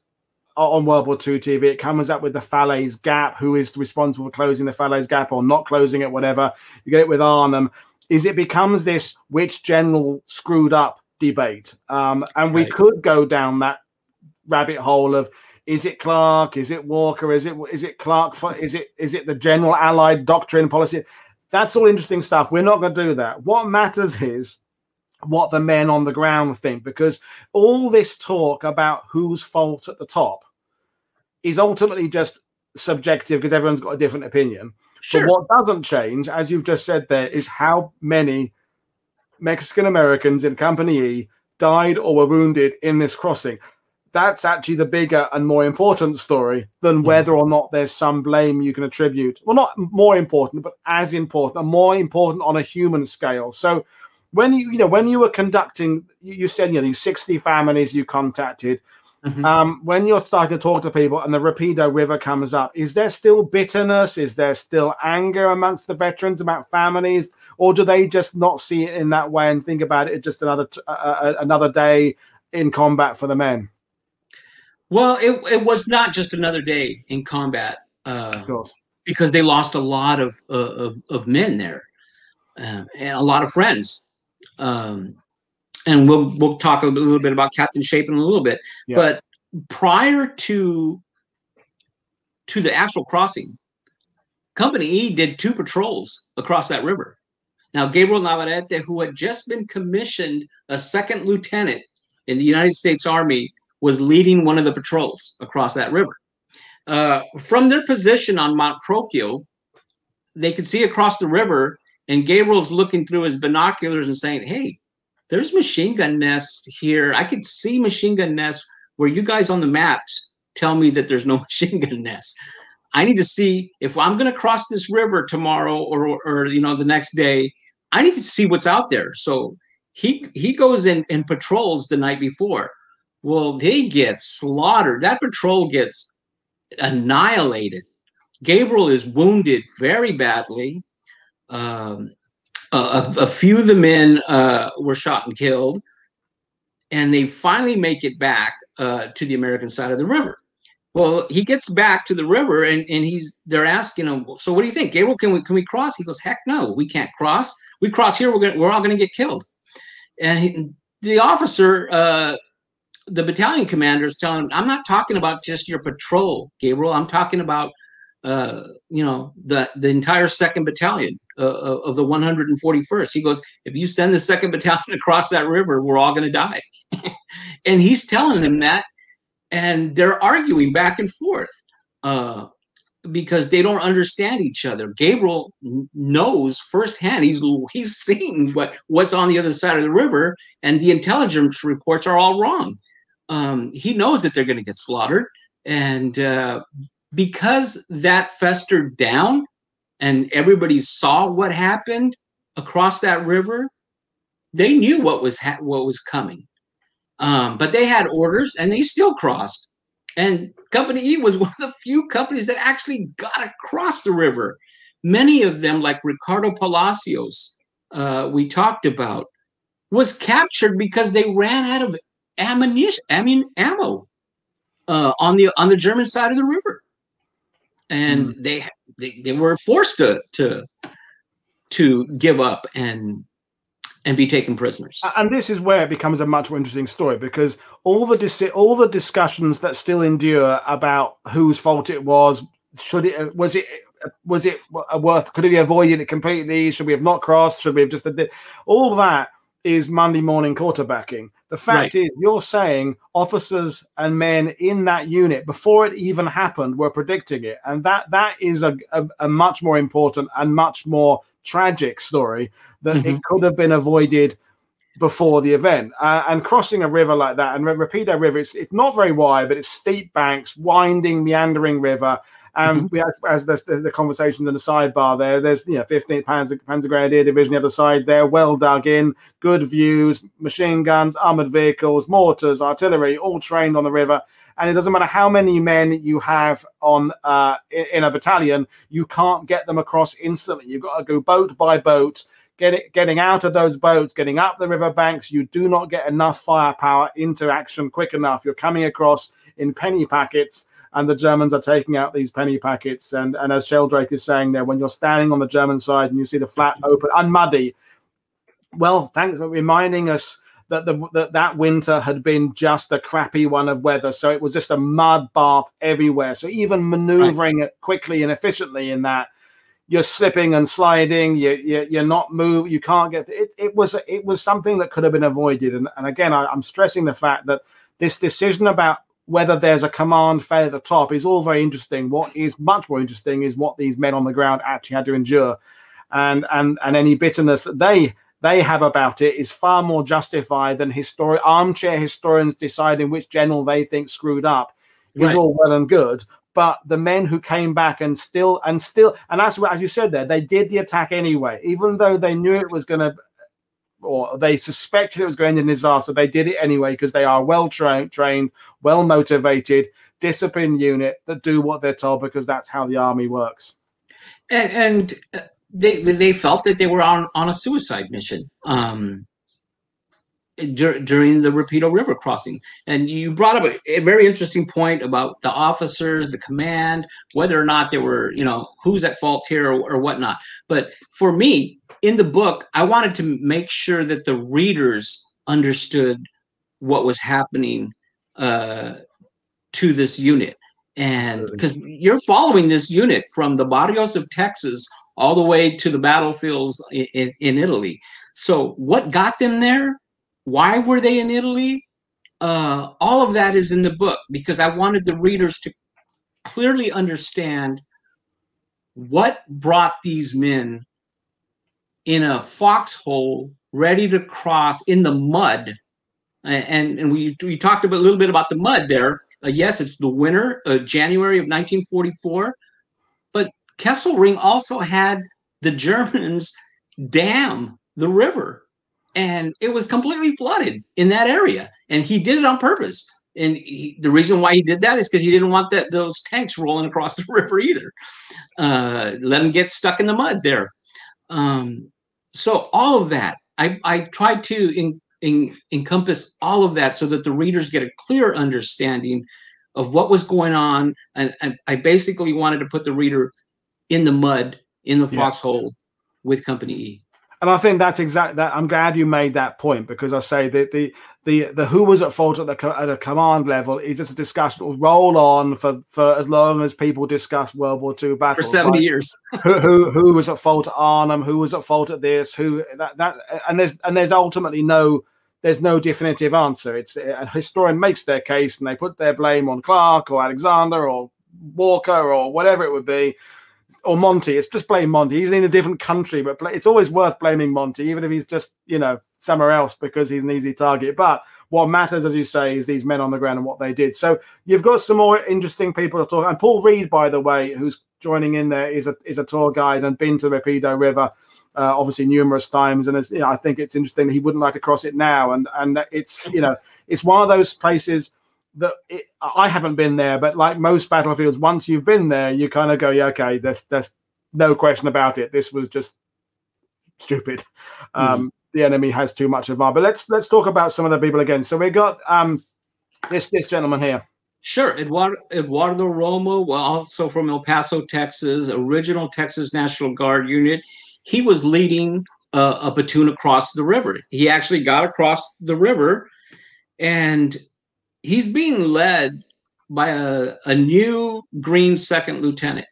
on World War II TV. It comes up with the Falaise Gap, who is responsible for closing the Falaise Gap or not closing it, whatever. You get it with Arnhem. It becomes this which general screwed up debate. And we could go down that rabbit hole of, is it Clark? Is it Walker? Is it Clark? Is it the general allied doctrine policy? That's all interesting stuff. We're not going to do that. What matters is what the men on the ground think, because all this talk about whose fault at the top is ultimately just subjective because everyone's got a different opinion. Sure. But what doesn't change, as you've just said there, is how many Mexican Americans in Company E died or were wounded in this crossing. That's actually the bigger and more important story than whether or not there's some blame you can attribute. Well, not more important, but as important, and more important on a human scale. So when you were conducting, you said these 60 families you contacted. Mm-hmm. When you're starting to talk to people and the Rapido River comes up, is there still bitterness? Is there still anger amongst the veterans about families, or do they just not see it in that way and think about it just another day in combat for the men? Well, it was not just another day in combat, of course, because they lost a lot of men there, and a lot of friends. And we'll talk a little bit about Captain Chapin in a little bit. Yeah. But prior to the actual crossing, Company E did 2 patrols across that river. Now, Gabriel Navarrete, who had just been commissioned a second lieutenant in the United States Army, was leading one of the patrols across that river. From their position on Mount Procchio, they could see across the river, and Gabriel's looking through his binoculars and saying, hey, there's machine gun nests here. I could see machine gun nests where you guys on the maps tell me that there's no machine gun nests. I need to see if I'm going to cross this river tomorrow or the next day. I need to see what's out there. So he goes in and patrols the night before. Well, they get slaughtered. That patrol gets annihilated. Gabriel is wounded very badly. A few of the men were shot and killed, and they finally make it back to the American side of the river. Well, he gets back to the river, and they're asking him, so what do you think, Gabriel? Can we cross? He goes, heck no, we can't cross. We cross here, we're all gonna get killed. And the officer, the battalion commander, is telling him, I'm not talking about just your patrol, Gabriel. I'm talking about you know, the entire 2nd Battalion of the 141st. He goes, if you send the 2nd Battalion across that river, we're all going to die. And he's telling him that, and they're arguing back and forth because they don't understand each other. Gabriel knows firsthand. He's seeing what's on the other side of the river, and the intelligence reports are all wrong. He knows that they're going to get slaughtered, and because that festered down and everybody saw what happened across that river, they knew what was coming. But they had orders, and they still crossed. And Company E was one of the few companies that actually got across the river. Many of them, like Ricardo Palacios, we talked about, was captured because they ran out of ammo on the German side of the river. And they were forced to give up and be taken prisoners. And this is where it becomes a much more interesting story, because all the discussions that still endure about whose fault it was, could we have avoided it completely, should we have not crossed, should we have just all that is Monday morning quarterbacking. The fact is, you're saying officers and men in that unit, before it even happened, were predicting it. And that is a much more important and much more tragic story that it could have been avoided before the event. And crossing a river like that, and Rapido River, it's not very wide, but it's steep banks, winding, meandering river. And we had, as the conversation in the sidebar there, there's, you know, 15th Panzer Grenadier Division the other side there, well dug in, good views, machine guns, armored vehicles, mortars, artillery, all trained on the river. And it doesn't matter how many men you have on in a battalion, you can't get them across instantly. You've got to go boat by boat. Getting out of those boats, getting up the river banks, you do not get enough firepower into action quick enough. You're coming across in penny packets, and the Germans are taking out these penny packets. And as Sheldrake is saying there, when you're standing on the German side and you see the flat open and muddy, well, thanks for reminding us that that winter had been just a crappy one of weather. So it was just a mud bath everywhere. So even maneuvering it quickly and efficiently in that, you're slipping and sliding. You're not moving. You can't get it. It was something that could have been avoided. And again, I'm stressing the fact that this decision about whether there's a command fail at the top is all very interesting. What is much more interesting is what these men on the ground actually had to endure, and any bitterness that they have about it is far more justified than armchair historians deciding which general they think screwed up is all well and good. But the men who came back and that's what, as you said there, they did the attack anyway, even though they knew it was going to, or they suspected it was going to end in disaster. They did it anyway because they are well-trained, well-motivated, disciplined unit that do what they're told because that's how the army works. And they felt that they were on a suicide mission during the Rapido River crossing. And you brought up a very interesting point about the officers, the command, whether or not they were, you know, who's at fault here or whatnot. But for me, in the book, I wanted to make sure that the readers understood what was happening to this unit. And because you're following this unit from the barrios of Texas all the way to the battlefields in Italy. So what got them there? Why were they in Italy? All of that is in the book because I wanted the readers to clearly understand what brought these men in a foxhole, ready to cross in the mud. And we talked a little bit about the mud there. Yes, it's the winter, January of 1944. But Kesselring also had the Germans dam the river. And it was completely flooded in that area. And he did it on purpose. And the reason why he did that is because he didn't want those tanks rolling across the river either. Let them get stuck in the mud there. So all of that, I tried to encompass all of that so that the readers get a clear understanding of what was going on. And I basically wanted to put the reader in the mud, in the foxhole with Company E. And I think that's exactly that. I'm glad you made that point, because I say that the who was at fault at a command level is just a discussion. Will roll on for as long as people discuss World War II battles for 70 years. Who was at fault at Arnhem? Who was at fault at this? Who that? And there's ultimately no definitive answer. It's a historian makes their case and they put their blame on Clark or Alexander or Walker or whatever it would be. Or Monty. It's just blame Monty. He's in a different country, but it's always worth blaming Monty, even if he's just, you know, somewhere else, because he's an easy target. But what matters, as you say, is these men on the ground and what they did. So you've got some more interesting people to talk. And Paul Reed, by the way, who's joining in there, is a tour guide and been to Rapido River, obviously numerous times. And you know, I think it's interesting that he wouldn't like to cross it now. And it's, you know, it's one of those places that I haven't been there, but like most battlefields, once you've been there, you kind of go, yeah, okay, there's no question about it. This was just stupid. The enemy has too much of our. But let's talk about some of the people again. So we got this gentleman here. Sure, Eduardo Romo, also from El Paso, Texas, original Texas National Guard unit. He was leading a platoon across the river. He actually got across the river, and he's being led by a new green second lieutenant.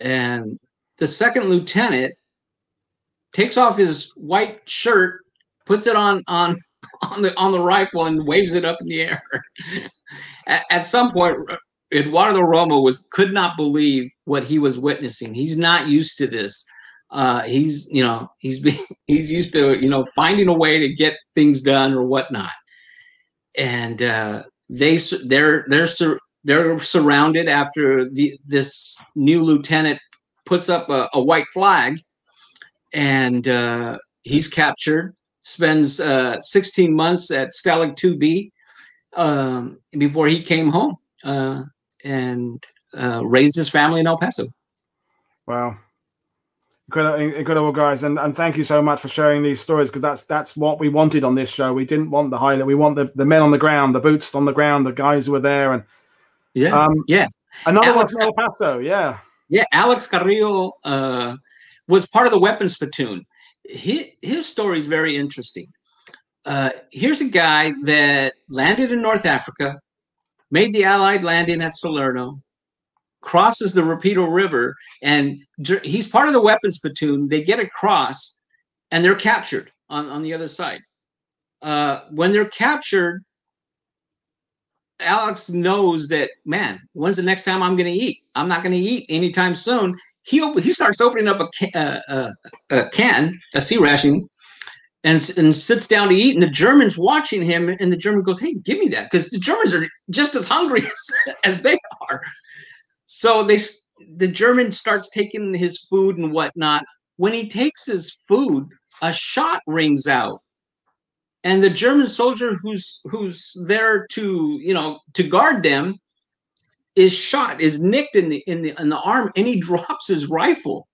And the second lieutenant takes off his white shirt, puts it on the rifle and waves it up in the air. At some point, Eduardo Romo could not believe what he was witnessing. He's not used to this. He's used to, you know, finding a way to get things done or whatnot. And they're surrounded after this new lieutenant puts up a white flag, and he's captured. Spends 16 months at Stalag 2B before he came home and raised his family in El Paso. Wow. Incredible, guys, and thank you so much for sharing these stories, because that's what we wanted on this show. We didn't want the highlight. We want the men on the ground, the boots on the ground, the guys who were there, and another Alex, one from El Paso, Alex Carrillo was part of the weapons platoon. His story is very interesting. Here's a guy that landed in North Africa, made the Allied landing at Salerno, crosses the Rapido River, and he's part of the weapons platoon. They get across, and they're captured on the other side. When they're captured, Alex knows that, man, when's the next time I'm going to eat? I'm not going to eat anytime soon. He starts opening up a sea ration, and sits down to eat, and the German's watching him, and the German goes, hey, give me that, because the Germans are just as hungry as they are. So the German starts taking his food and whatnot. When he takes his food, a shot rings out, and the German soldier who's there to guard them is nicked in the arm, and he drops his rifle.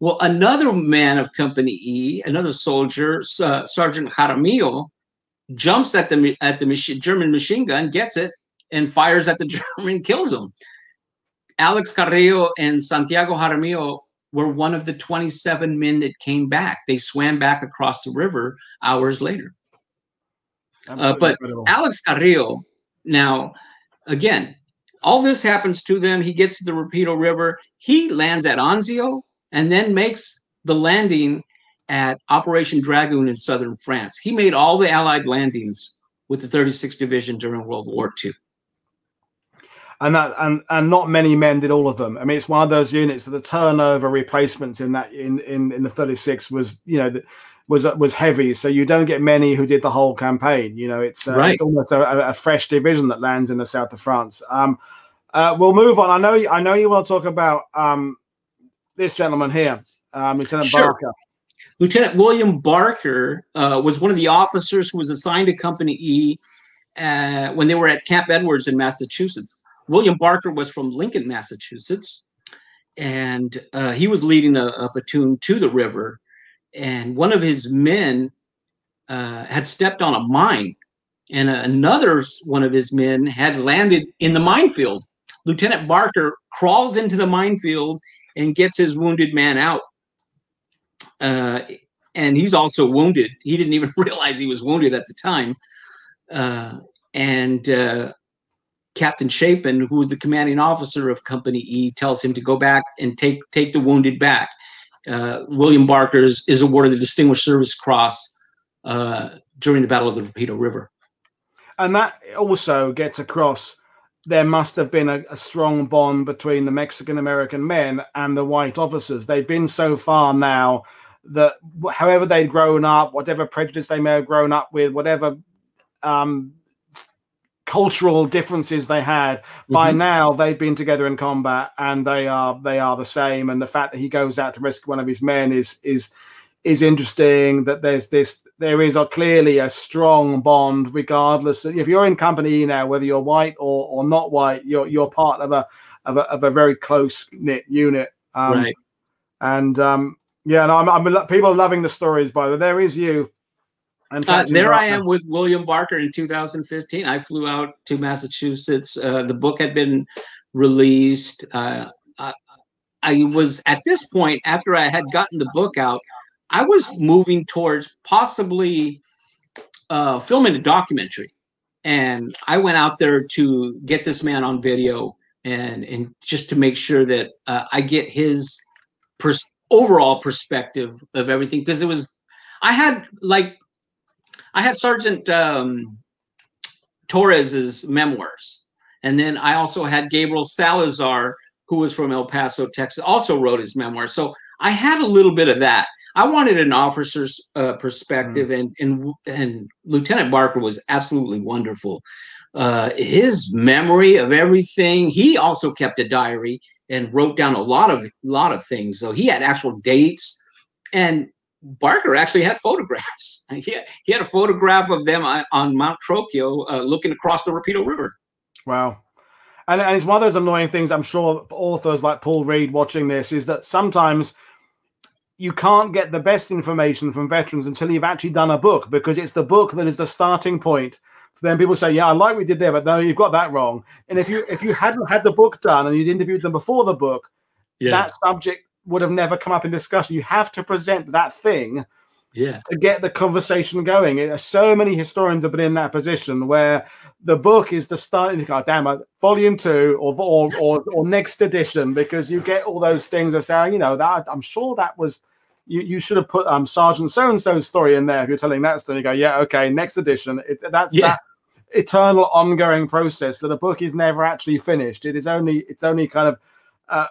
Well, another man of Company E, another soldier, Sergeant Jaramillo, jumps at the German machine gun, gets it, and fires at the German, kills him. Alex Carrillo and Santiago Jaramillo were one of the 27 men that came back. They swam back across the river hours later. But incredible. Alex Carrillo, now, again, all this happens to them. He gets to the Rapido River. He lands at Anzio and then makes the landing at Operation Dragoon in southern France. He made all the Allied landings with the 36th Division during World War II. And not many men did all of them. I mean, it's one of those units that the turnover replacements in the 36 was, you know, was heavy. So you don't get many who did the whole campaign. You know, it's almost a fresh division that lands in the south of France. We'll move on. I know you want to talk about this gentleman here, Lieutenant Barker. Lieutenant William Barker was one of the officers who was assigned to Company E when they were at Camp Edwards in Massachusetts. William Barker was from Lincoln, Massachusetts, and he was leading a platoon to the river. And one of his men had stepped on a mine and another one of his men had landed in the minefield. Lieutenant Barker crawls into the minefield and gets his wounded man out. And he's also wounded. He didn't even realize he was wounded at the time. Captain Chapin, who was the commanding officer of Company E, tells him to go back and take the wounded back. William Barker is awarded the Distinguished Service Cross during the Battle of the Rapido River. And that also gets across there must have been a strong bond between the Mexican-American men and the white officers. They've been so far now that however they'd grown up, whatever prejudice they may have grown up with, whatever cultural differences they had, by now they've been together in combat and they are the same. And the fact that he goes out to rescue one of his men is interesting. That there is clearly a strong bond, regardless if you're in Company E now, whether you're white or not white, you're part of a very close knit unit. Right. And yeah, and I'm people are loving the stories. By the way, there is you. There I am with William Barker in 2015. I flew out to Massachusetts. The book had been released. I was, at this point, after I had gotten the book out, I was moving towards possibly filming a documentary. And I went out there to get this man on video and just to make sure that I get his overall perspective of everything. Because it was, I had Sergeant Torres's memoirs. And then I also had Gabriel Salazar, who was from El Paso, Texas, also wrote his memoirs. So I had a little bit of that. I wanted an officer's perspective, and Lieutenant Barker was absolutely wonderful. His memory of everything, he also kept a diary and wrote down a lot of things. So he had actual dates, and Barker actually had photographs. He had a photograph of them on Mount Trocchio looking across the Rapido River. Wow. And it's one of those annoying things, I'm sure authors like Paul Reed watching this, is that sometimes you can't get the best information from veterans until you've actually done a book, because it's the book that is the starting point. Then people say, yeah, I like what we did there, but no, you've got that wrong. And if you hadn't had the book done and you'd interviewed them before the book, that subject would have never come up in discussion. You have to present that thing to get the conversation going. So many historians have been in that position where the book is the start. You think, oh, damn, volume 2 or next edition, because you get all those things that say, you know, that I'm sure that was, you should have put Sergeant so-and-so's story in there. If you're telling that story, you go, yeah, okay, next edition. That's that eternal ongoing process that a book is never actually finished. It's only kind of,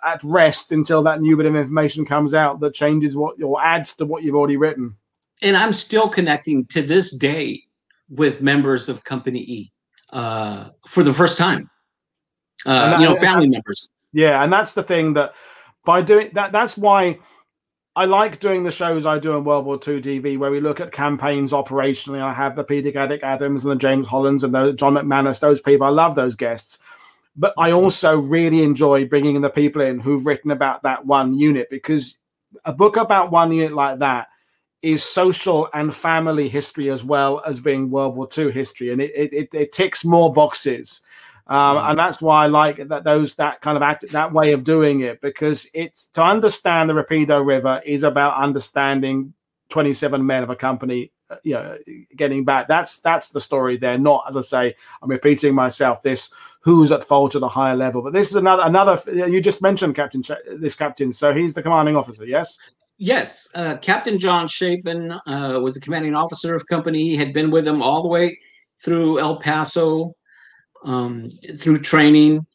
at rest until that new bit of information comes out that changes what or adds to what you've already written. And I'm still connecting to this day with members of Company E for the first time. Family members. Yeah, and that's the thing that by doing that, that's why I like doing the shows I do in World War II TV, where we look at campaigns operationally. I have the Peter Gaddick Adams and the James Hollands and the John McManus, those people. I love those guests. But I also really enjoy bringing in the people in who've written about that one unit, because a book about one unit like that is social and family history as well as being World War II history. And it ticks more boxes. And that's why I like that way of doing it, because it's to understand the Rapido River is about understanding 27 men of a company. You know, getting back, that's the story there. Not, as I say, I'm repeating myself, this who's at fault at a higher level. But this is another. You just mentioned this captain. So he's the commanding officer. Yes. Yes. Captain John Chapin was the commanding officer of Company. He had been with him all the way through El Paso, through training.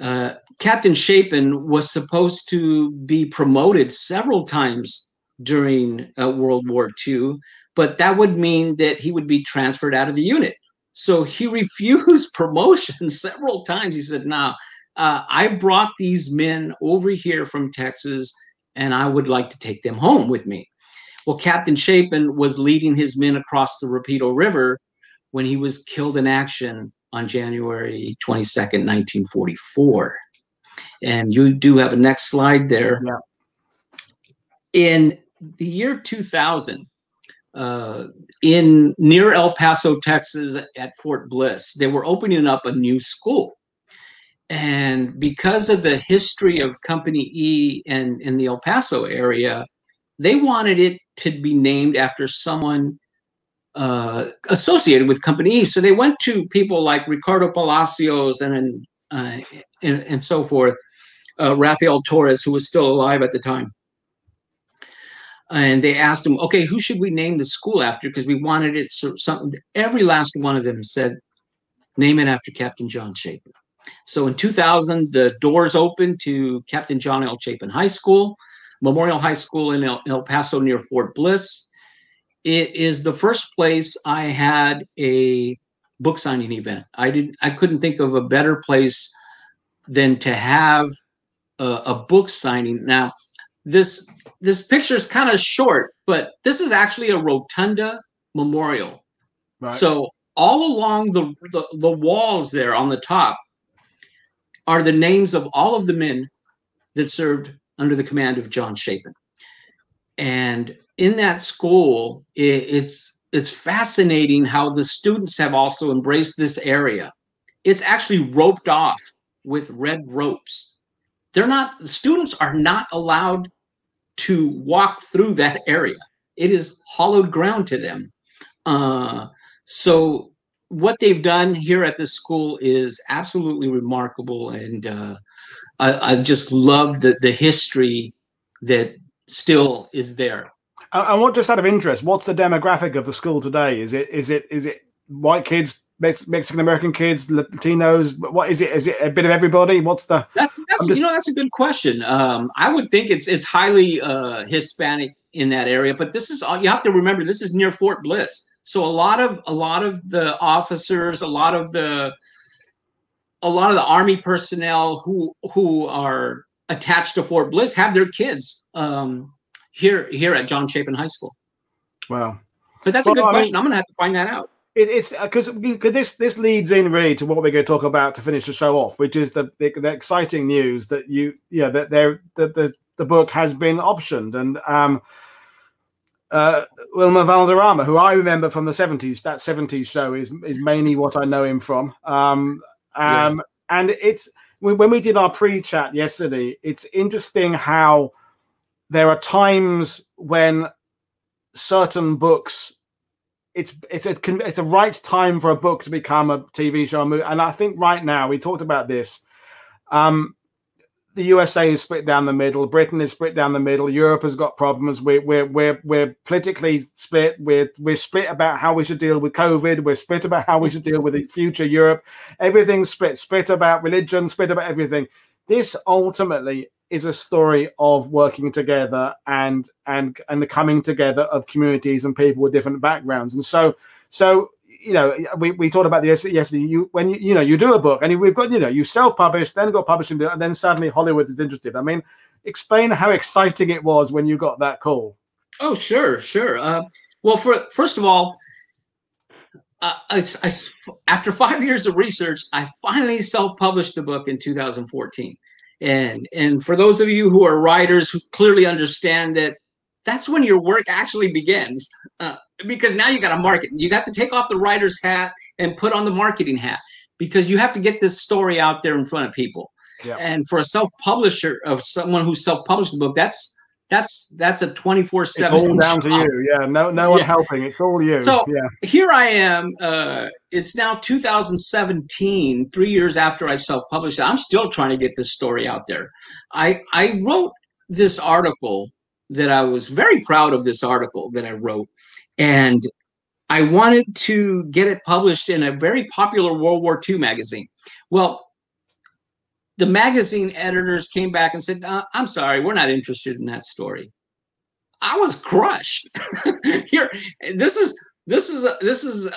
Captain Chapin was supposed to be promoted several times during World War II, but that would mean that he would be transferred out of the unit. So he refused promotion several times. He said, "No, I brought these men over here from Texas, and I would like to take them home with me." Well, Captain Chapin was leading his men across the Rapido River when he was killed in action on January 22nd, 1944. And you do have a next slide there. Yeah. In the year 2000, near El Paso, Texas, at Fort Bliss. They were opening up a new school. And because of the history of Company E and in the El Paso area, they wanted it to be named after someone associated with Company E. So they went to people like Ricardo Palacios and so forth, Rafael Torres, who was still alive at the time. And they asked him, okay, who should we name the school after? Because we wanted it something. Every last one of them said, name it after Captain John Chapin. So in 2000, the doors opened to Captain John L. Chapin High School, Memorial High School in El Paso near Fort Bliss. It is the first place I had a book signing event. I couldn't think of a better place than to have a book signing. Now, this picture is kind of short, but this is actually a rotunda memorial. Right. So all along the walls there on the top are the names of all of the men that served under the command of John Chapin. And in that school, it's fascinating how the students have also embraced this area. It's actually roped off with red ropes. The students are not allowed to walk through that area. It is hallowed ground to them. So what they've done here at this school is absolutely remarkable, and I just love the history that still is there. And what, just out of interest, what's the demographic of the school today? Is it white kids, Mexican American kids, Latinos? What is it? Is it a bit of everybody? What's the? That's a good question. I would think it's highly Hispanic in that area, but this is all you have to remember. This is near Fort Bliss, so a lot of the officers, a lot of the Army personnel who are attached to Fort Bliss have their kids here at John Chapin High School. Wow, but that's a good question. I'm gonna have to find that out. It's because this leads in really to what we're going to talk about to finish the show off, which is the exciting news that the book has been optioned. And Wilmer Valderrama, who I remember from the 70s, that 70s show is mainly what I know him from. And it's when we did our pre-chat yesterday, it's interesting how there are times when certain books. It's a right time for a book to become a TV show, and I think right now we talked about this. The USA is split down the middle. Britain is split down the middle. Europe has got problems. We're politically split. We're split about how we should deal with COVID. We're split about how we should deal with the future Europe. Everything's split. Split about religion. Split about everything. This ultimately is a story of working together and the coming together of communities and people with different backgrounds. And so you know, we talked about this yesterday. You do a book, and we've got, you know, you self-publish, then got publishing, and then suddenly Hollywood is interested. I mean, explain how exciting it was when you got that call. Oh, sure. Well, first of all, after 5 years of research, I finally self-published the book in 2014. And for those of you who are writers who clearly understand that, that's when your work actually begins, because now you got to market. You got to take off the writer's hat and put on the marketing hat, because you have to get this story out there in front of people. Yeah. And for a self-publisher, of someone who self-published the book, that's a 24/7. It's all down to you. Yeah. No one helping. It's all you. So yeah. Here I am. It's now 2017, 3 years after I self-published. I'm still trying to get this story out there. I wrote this article that I was very proud of, this article that I wrote, and I wanted to get it published in a very popular World War II magazine. Well, the magazine editors came back and said, I'm sorry, we're not interested in that story. I was crushed. Here, this is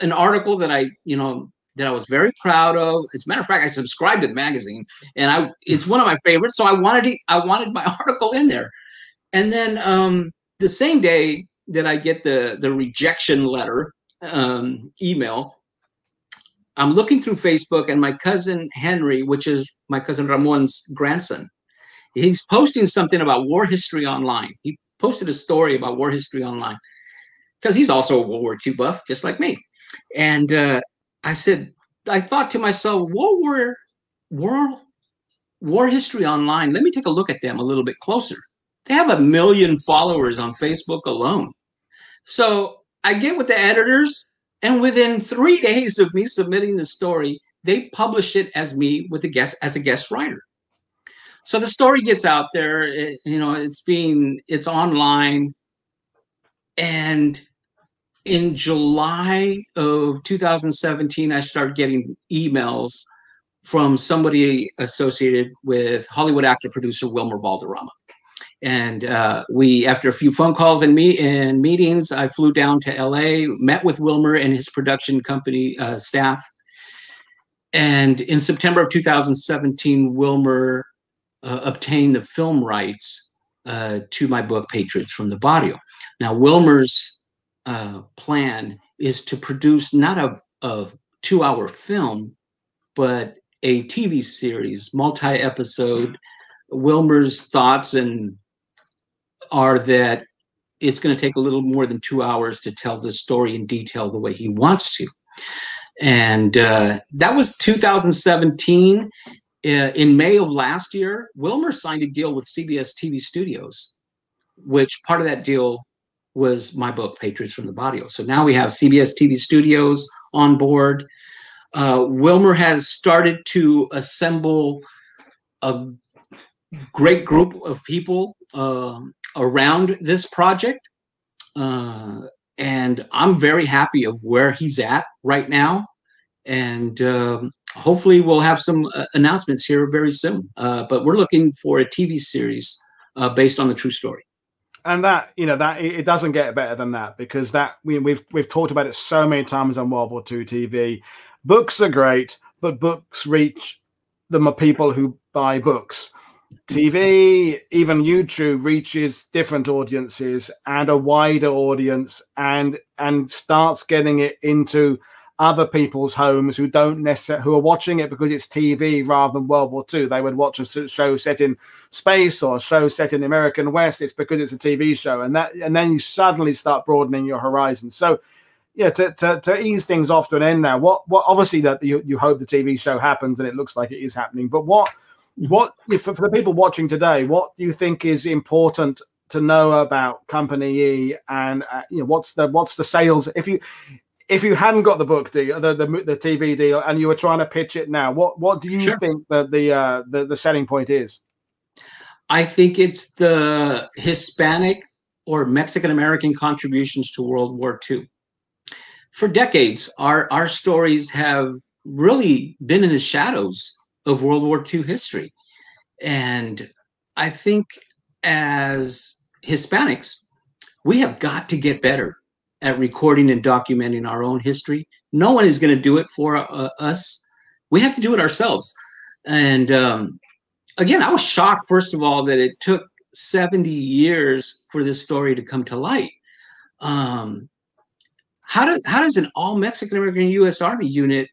an article that I was very proud of. As a matter of fact, I subscribed to the magazine, and it's one of my favorites. So I wanted my article in there. And then the same day that I get the rejection letter, email, I'm looking through Facebook, and my cousin Henry, which is my cousin Ramon's grandson, he's posting something about War History Online. He posted a story about War History Online. because he's also a World War II buff, just like me. And I said, I thought to myself, War History Online, let me take a look at them a little bit closer. They have 1 million followers on Facebook alone. So I get with the editors, and within 3 days of me submitting the story, they publish it as me with a guest, as a guest writer. So the story gets out there, it's online. And in July of 2017, I started getting emails from somebody associated with Hollywood actor producer Wilmer Valderrama. And we, after a few phone calls and meetings, I flew down to LA, met with Wilmer and his production company staff. And in September of 2017, Wilmer obtained the film rights to my book, Patriots from the Barrio. Now, Wilmer's plan is to produce not a two-hour film, but a TV series, multi-episode. Wilmer's thoughts are that it's going to take a little more than 2 hours to tell the story in detail the way he wants to. And that was 2017. In May of last year, Wilmer signed a deal with CBS TV Studios, which part of that deal was my book, Patriots from the Barrio. So now we have CBS TV Studios on board. Wilmer has started to assemble a great group of people around this project. And I'm very happy of where he's at right now. And hopefully we'll have some announcements here very soon. But we're looking for a TV series based on the true story. And that, it doesn't get better than that, because that we've talked about it so many times on World War II TV. Books are great, but books reach the people who buy books. TV, even YouTube, reaches different audiences and a wider audience, and starts getting it into other people's homes who don't necessarily, who are watching it because it's TV rather than World War II. They would watch a show set in space or a show set in the American West. It's because it's a TV show, and then you suddenly start broadening your horizon. So, yeah, to ease things off to an end now. What obviously that you hope the TV show happens, and it looks like it is happening. But what for the people watching today, what do you think is important to know about Company E, and what's the sales if you hadn't got the book deal, the TV deal, and you were trying to pitch it now, what do you Sure. think that the selling point is? I think it's the Hispanic or Mexican American contributions to World War II. For decades, our stories have really been in the shadows of World War II history. And I think as Hispanics, we have got to get better at recording and documenting our own history. No one is going to do it for us. We have to do it ourselves. And again, I was shocked, first of all, that it took 70 years for this story to come to light. How does an all-Mexican-American U.S. Army unit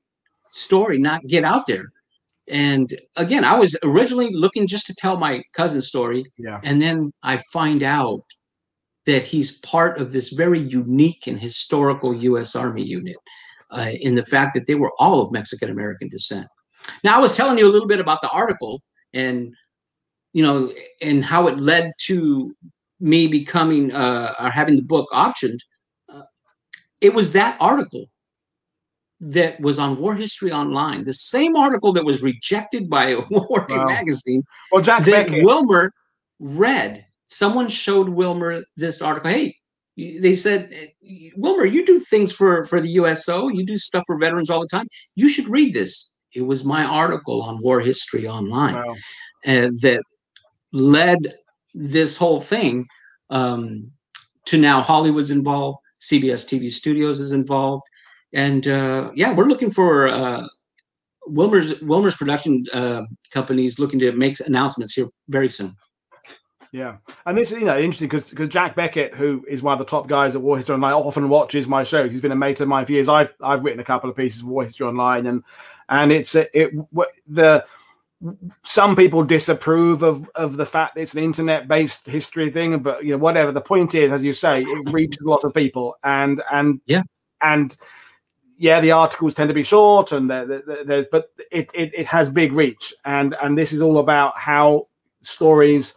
story not get out there? And again, I was originally looking just to tell my cousin's story. Yeah. And then I find out that he's part of this very unique and historical U.S. Army unit in the fact that they were all of Mexican-American descent. Now, I was telling you a little bit about the article and how it led to me becoming or having the book optioned. It was that article that was on War History Online, the same article that was rejected by a War Wow. magazine, well, Jack that Beckett. Wilmer read. Someone showed Wilmer this article. Hey, they said, Wilmer, you do things for the USO. You do stuff for veterans all the time. You should read this. It was my article on War History Online Wow. That led this whole thing to now Hollywood's involved, CBS TV Studios is involved. And yeah, we're looking for Wilmer's production company is looking to make announcements here very soon. Yeah, and this is interesting because Jack Beckett, who is one of the top guys at War History Online, often watches my show. He's been a mate of mine for years. I've written a couple of pieces of War History Online, and it's the some people disapprove of the fact it's an internet-based history thing, but you know, whatever the point is, as you say, it reaches a lot of people, and the articles tend to be short, and but it has big reach, and this is all about how stories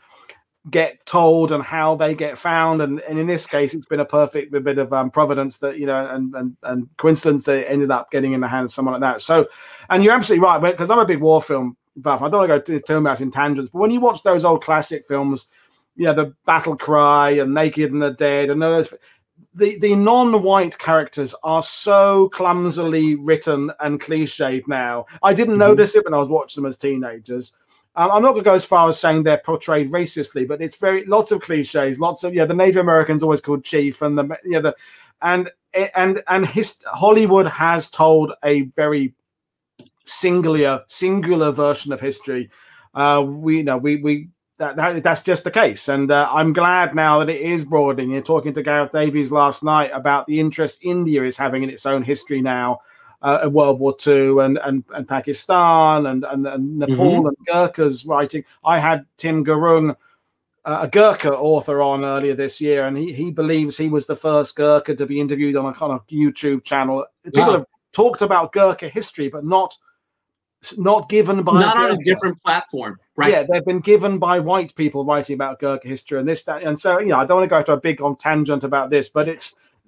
get told and how they get found, and in this case, it's been a perfect bit of providence that, you know, and coincidence they ended up getting in the hands of someone like that. So, and you're absolutely right, because I'm a big war film buff. I don't want to go too much in tangents, but when you watch those old classic films, you know, the Battle Cry and Naked and the Dead and those. The non-white characters are so clumsily written and cliched now. I didn't notice it when I was watching them as teenagers. I'm not going to go as far as saying they're portrayed racistly, but it's lots of cliches, lots of, yeah, the Native Americans always called chief, and the, yeah, the, and Hollywood has told a very singular version of history. That's just the case, and I'm glad now that it is broadening. You're talking to Gareth Davies last night about the interest India is having in its own history now, in World War II and Pakistan and Nepal and Gurkhas writing. I had Tim Gurung, a Gurkha author, on earlier this year, and he believes he was the first Gurkha to be interviewed on a kind of YouTube channel. People have talked about Gurkha history, but not given by not Gurkha. On a different platform, right? Yeah, they've been given by white people writing about Gurkha history and this, that, and so, you know, I don't want to go to a big tangent about this, but it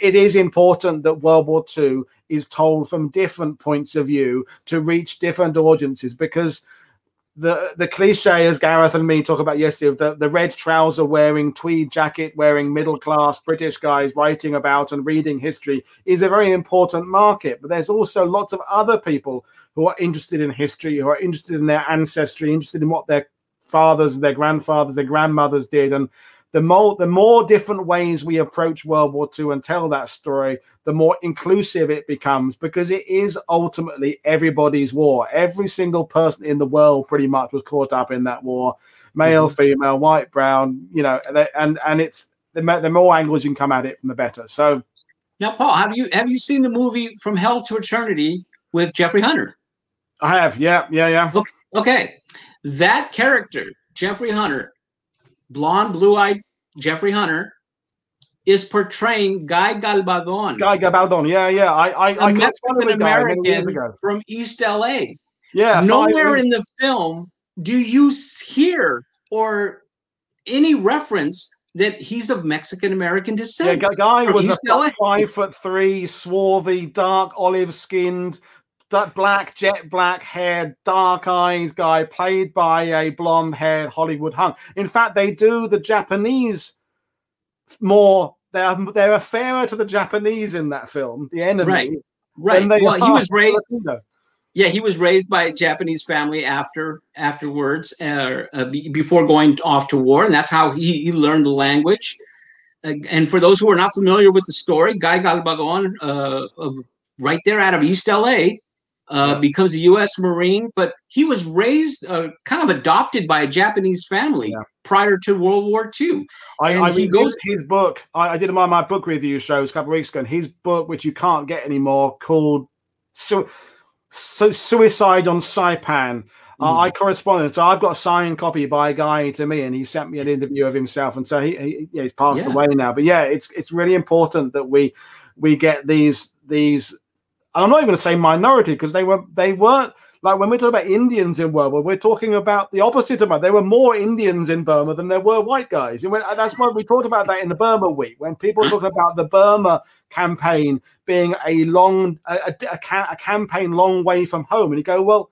is important that World War II is told from different points of view to reach different audiences, because the cliche, as Gareth and me talk about yesterday, of the red trouser wearing, tweed jacket wearing, middle class British guys writing about and reading history is a very important market. But there's also lots of other people who are interested in history, who are interested in their ancestry, interested in what their fathers, their grandfathers, their grandmothers did. And the more different ways we approach World War II and tell that story, the more inclusive it becomes, because it is ultimately everybody's war. Every single person in the world pretty much was caught up in that war, male, female, white, brown, you know, and it's the more angles you can come at it from, the better. So now, Paul, have you seen the movie From Hell to Eternity with Jeffrey Hunter? I have. Yeah. Okay. That character, Jeffrey Hunter, blonde, blue-eyed Jeffrey Hunter, is portraying Guy Galbadon. Guy Galbadon, yeah. A Mexican-American from East L.A. Yeah. Nowhere in the film do you hear or any reference that he's of Mexican-American descent. Yeah, Guy was a 5'3", swarthy, dark, olive-skinned, jet black hair, dark eyes guy, played by a blonde-haired Hollywood hunk. In fact, they do the Japanese more. They're fairer to the Japanese in that film, the enemy. Right. Well, he was raised. Yeah, he was raised by a Japanese family afterwards, before going off to war, and that's how he learned the language. And for those who are not familiar with the story, Guy Galbadon, right there out of East L.A., becomes a U.S. Marine, but he was raised, kind of adopted by a Japanese family prior to World War II. His book, I did my book review shows a couple of weeks ago, and his book, which you can't get anymore, called Suicide on Saipan. I corresponded. So I've got a signed copy by a guy to me, and he sent me an interview of himself. And so he's passed away now. But yeah, it's really important that we get these. And I'm not even going to say minority, because they weren't like, when we talk about Indians in World War, we're talking about the opposite of that. There were more Indians in Burma than there were white guys. And that's why we talked about that in the Burma week, when people talk about the Burma campaign being a campaign long way from home. And you go, well,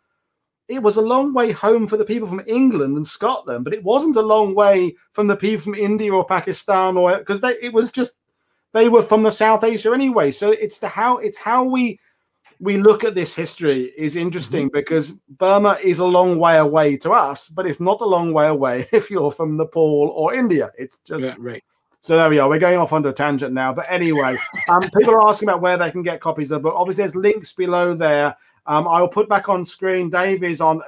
it was a long way home for the people from England and Scotland, but it wasn't a long way from the people from India or Pakistan, or because they were from the South Asia anyway. So it's how we look at this history is interesting, because Burma is a long way away to us, but it's not a long way away if you're from Nepal or India. It's just right. So there we are. We're going off onto a tangent now. But anyway, people are asking about where they can get copies of the book. Obviously, there's links below there. I will put back on screen. Dave is on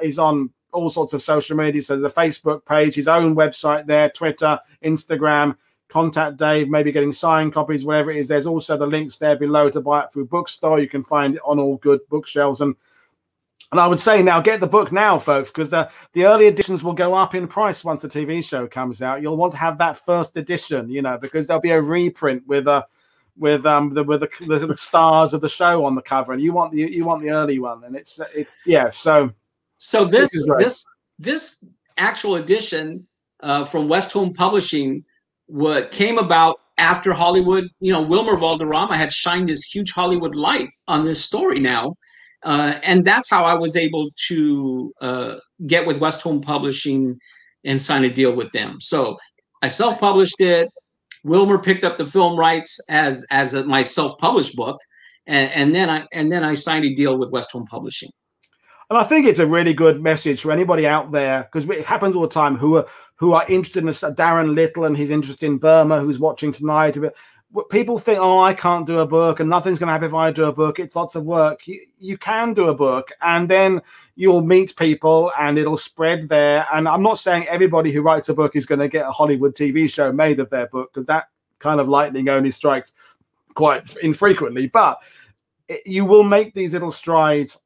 all sorts of social media. So the Facebook page, his own website there, Twitter, Instagram. Contact Dave, maybe getting signed copies, whatever it is. There's also the links there below to buy it through bookstore. You can find it on all good bookshelves. And And I would say now, get the book now, folks, because the early editions will go up in price once the TV show comes out. You'll want to have that first edition, you know, because there'll be a reprint with the stars of the show on the cover, and you want the early one. And it's yeah. So this actual edition from Westholme Publishing came about after Hollywood. You know, Wilmer Valderrama had shined this huge Hollywood light on this story now. And that's how I was able to get with Westholme Publishing and sign a deal with them. So I self-published it. Wilmer picked up the film rights as my self-published book, and then I signed a deal with Westholme Publishing. And I think it's a really good message for anybody out there, because it happens all the time, who are interested in this. Darren Little and his interest in Burma, who's watching tonight. People think, oh, I can't do a book and nothing's going to happen if I do a book. It's lots of work. You can do a book, and then you'll meet people and it'll spread there. And I'm not saying everybody who writes a book is going to get a Hollywood TV show made of their book, because that kind of lightning only strikes quite infrequently. But you will make these little strides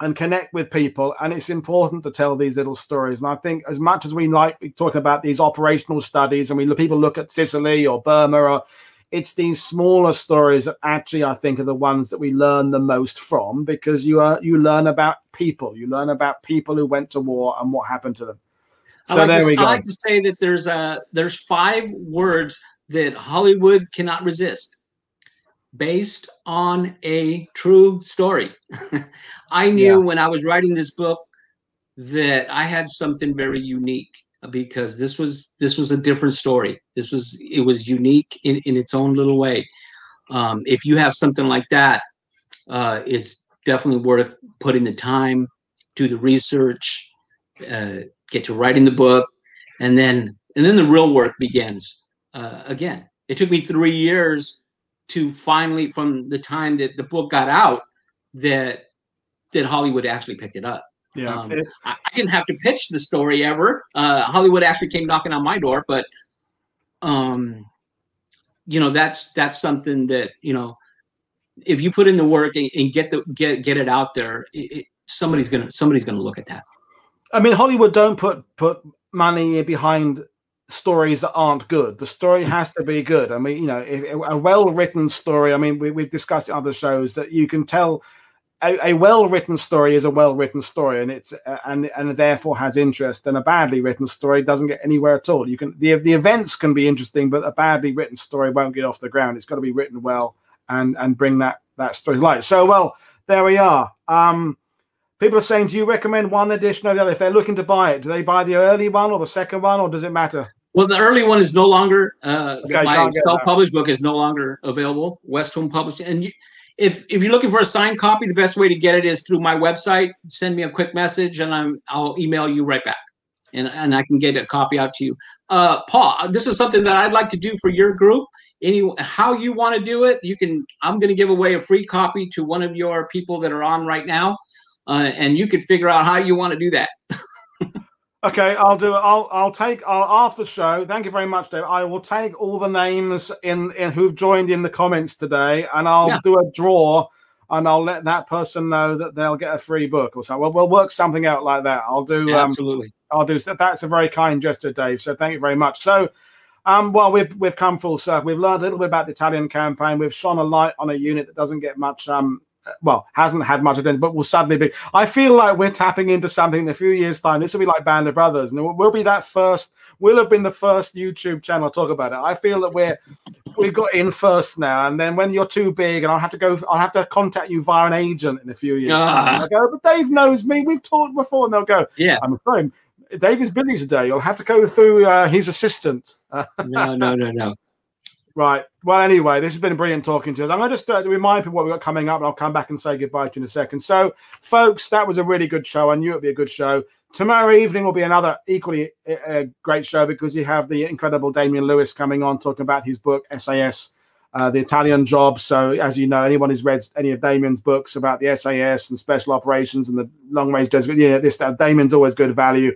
and connect with people. And it's important to tell these little stories. And I think as much as we like talking about these operational studies, and people look at Sicily or Burma, or it's these smaller stories that actually I think are the ones that we learn the most from, because you learn about people. You learn about people who went to war and what happened to them. So I like to say that there's 5 words that Hollywood cannot resist. Based on a true story. I knew when I was writing this book that I had something very unique, because this was a different story. It was unique in its own little way. If you have something like that, it's definitely worth putting the time, do the research, get to writing the book, and then the real work begins. Again, it took me 3 years to finally, from the time that the book got out, that Hollywood actually picked it up. Yeah, I didn't have to pitch the story ever. Hollywood actually came knocking on my door, but you know, that's something that, you know, if you put in the work and get it out there, somebody's gonna look at that. I mean, Hollywood don't put money behind stories that aren't good. The story has to be good. I mean, you know, a well-written story. I mean, we've discussed in other shows that you can tell. A well-written story is a well-written story, and and therefore has interest. And a badly written story doesn't get anywhere at all. You can the events can be interesting, but a badly written story won't get off the ground. It's got to be written well and bring that story to light. So, well, there we are. People are saying, do you recommend one edition or the other? If they're looking to buy it, do they buy the early one or the second one, or does it matter? Well, the early one is no longer my self-published book is no longer available. Westholme Publishing. And if you're looking for a signed copy, the best way to get it is through my website. Send me a quick message, and I'll email you right back, and I can get a copy out to you. Paul, this is something that I'd like to do for your group. How you want to do it, you can. I'm going to give away a free copy to one of your people that are on right now, and you can figure out how you want to do that. Okay, I'll do it. I'll after the show. Thank you very much, Dave. I will take all the names in who've joined in the comments today, and I'll do a draw, and I'll let that person know that they'll get a free book or something. We'll work something out like that. I'll do absolutely. I'll do that. That's a very kind gesture, Dave. So thank you very much. So, well, we've come full circle. We've learned a little bit about the Italian campaign. We've shone a light on a unit that doesn't get much. Well, hasn't had much attention, but will suddenly be. I feel like we're tapping into something in a few years' time. This will be like Band of Brothers, and we'll be that first. We'll have been the first YouTube channel to talk about it. I feel that we've got in first now, and then when you're too big, and I'll have to contact you via an agent in a few years. I go, but Dave knows me. We've talked before, and they'll go, yeah, I'm afraid Dave is busy today. You'll have to go through his assistant. No. Right. Well, anyway, this has been brilliant talking to us. I'm going to just remind people what we've got coming up, and I'll come back and say goodbye to you in a second. So, folks, that was a really good show. I knew it would be a good show. Tomorrow evening will be another equally great show, because you have the incredible Damian Lewis coming on, talking about his book, SAS, The Italian Job. So, as you know, anyone who's read any of Damian's books about the SAS and special operations and the long-range desert, Damian's always good value.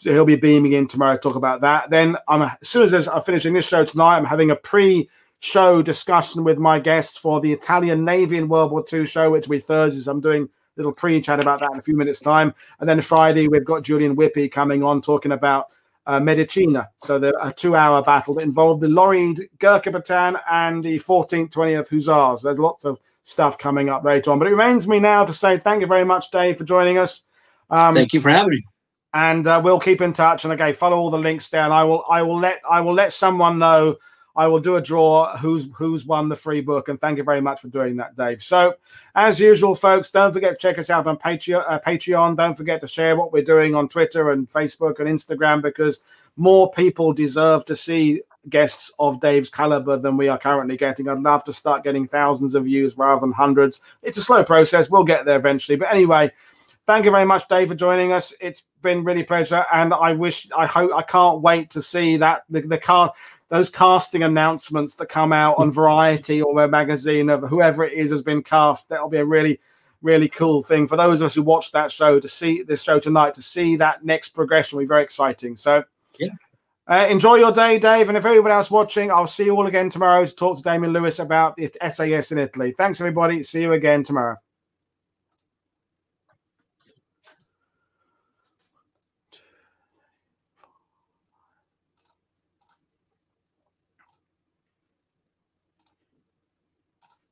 So he'll be beaming in tomorrow to talk about that. Then as soon as I'm finishing this show tonight, I'm having a pre-show discussion with my guests for the Italian Navy in World War II show, which will be Thursdays. I'm doing little pre-chat about that in a few minutes' time. And then Friday, we've got Julian Whippy coming on talking about Medicina. So the two-hour battle that involved the Lorried Gurkha Battalion and the 14th, 20th Hussars. There's lots of stuff coming up later on. But it remains me now to say thank you very much, Dave, for joining us. Thank you for having me. And we'll keep in touch. And again, follow all the links down. I will let someone know. I will do a draw who's won the free book. And thank you very much for doing that, Dave. So as usual, folks, don't forget to check us out on Patreon. Don't forget to share what we're doing on Twitter and Facebook and Instagram, because more people deserve to see guests of Dave's caliber than we are currently getting. I'd love to start getting thousands of views rather than hundreds. It's a slow process. We'll get there eventually. But anyway, thank you very much, Dave, for joining us. It's been really a pleasure, and I can't wait to see that those casting announcements that come out on Variety or their magazine of whoever it is has been cast. That'll be a really, really cool thing for those of us who watched that show to see this show tonight. To see that next progression will be very exciting. So, yeah. Enjoy your day, Dave, and if everyone else watching, I'll see you all again tomorrow to talk to Damien Lewis about SAS in Italy. Thanks, everybody. See you again tomorrow.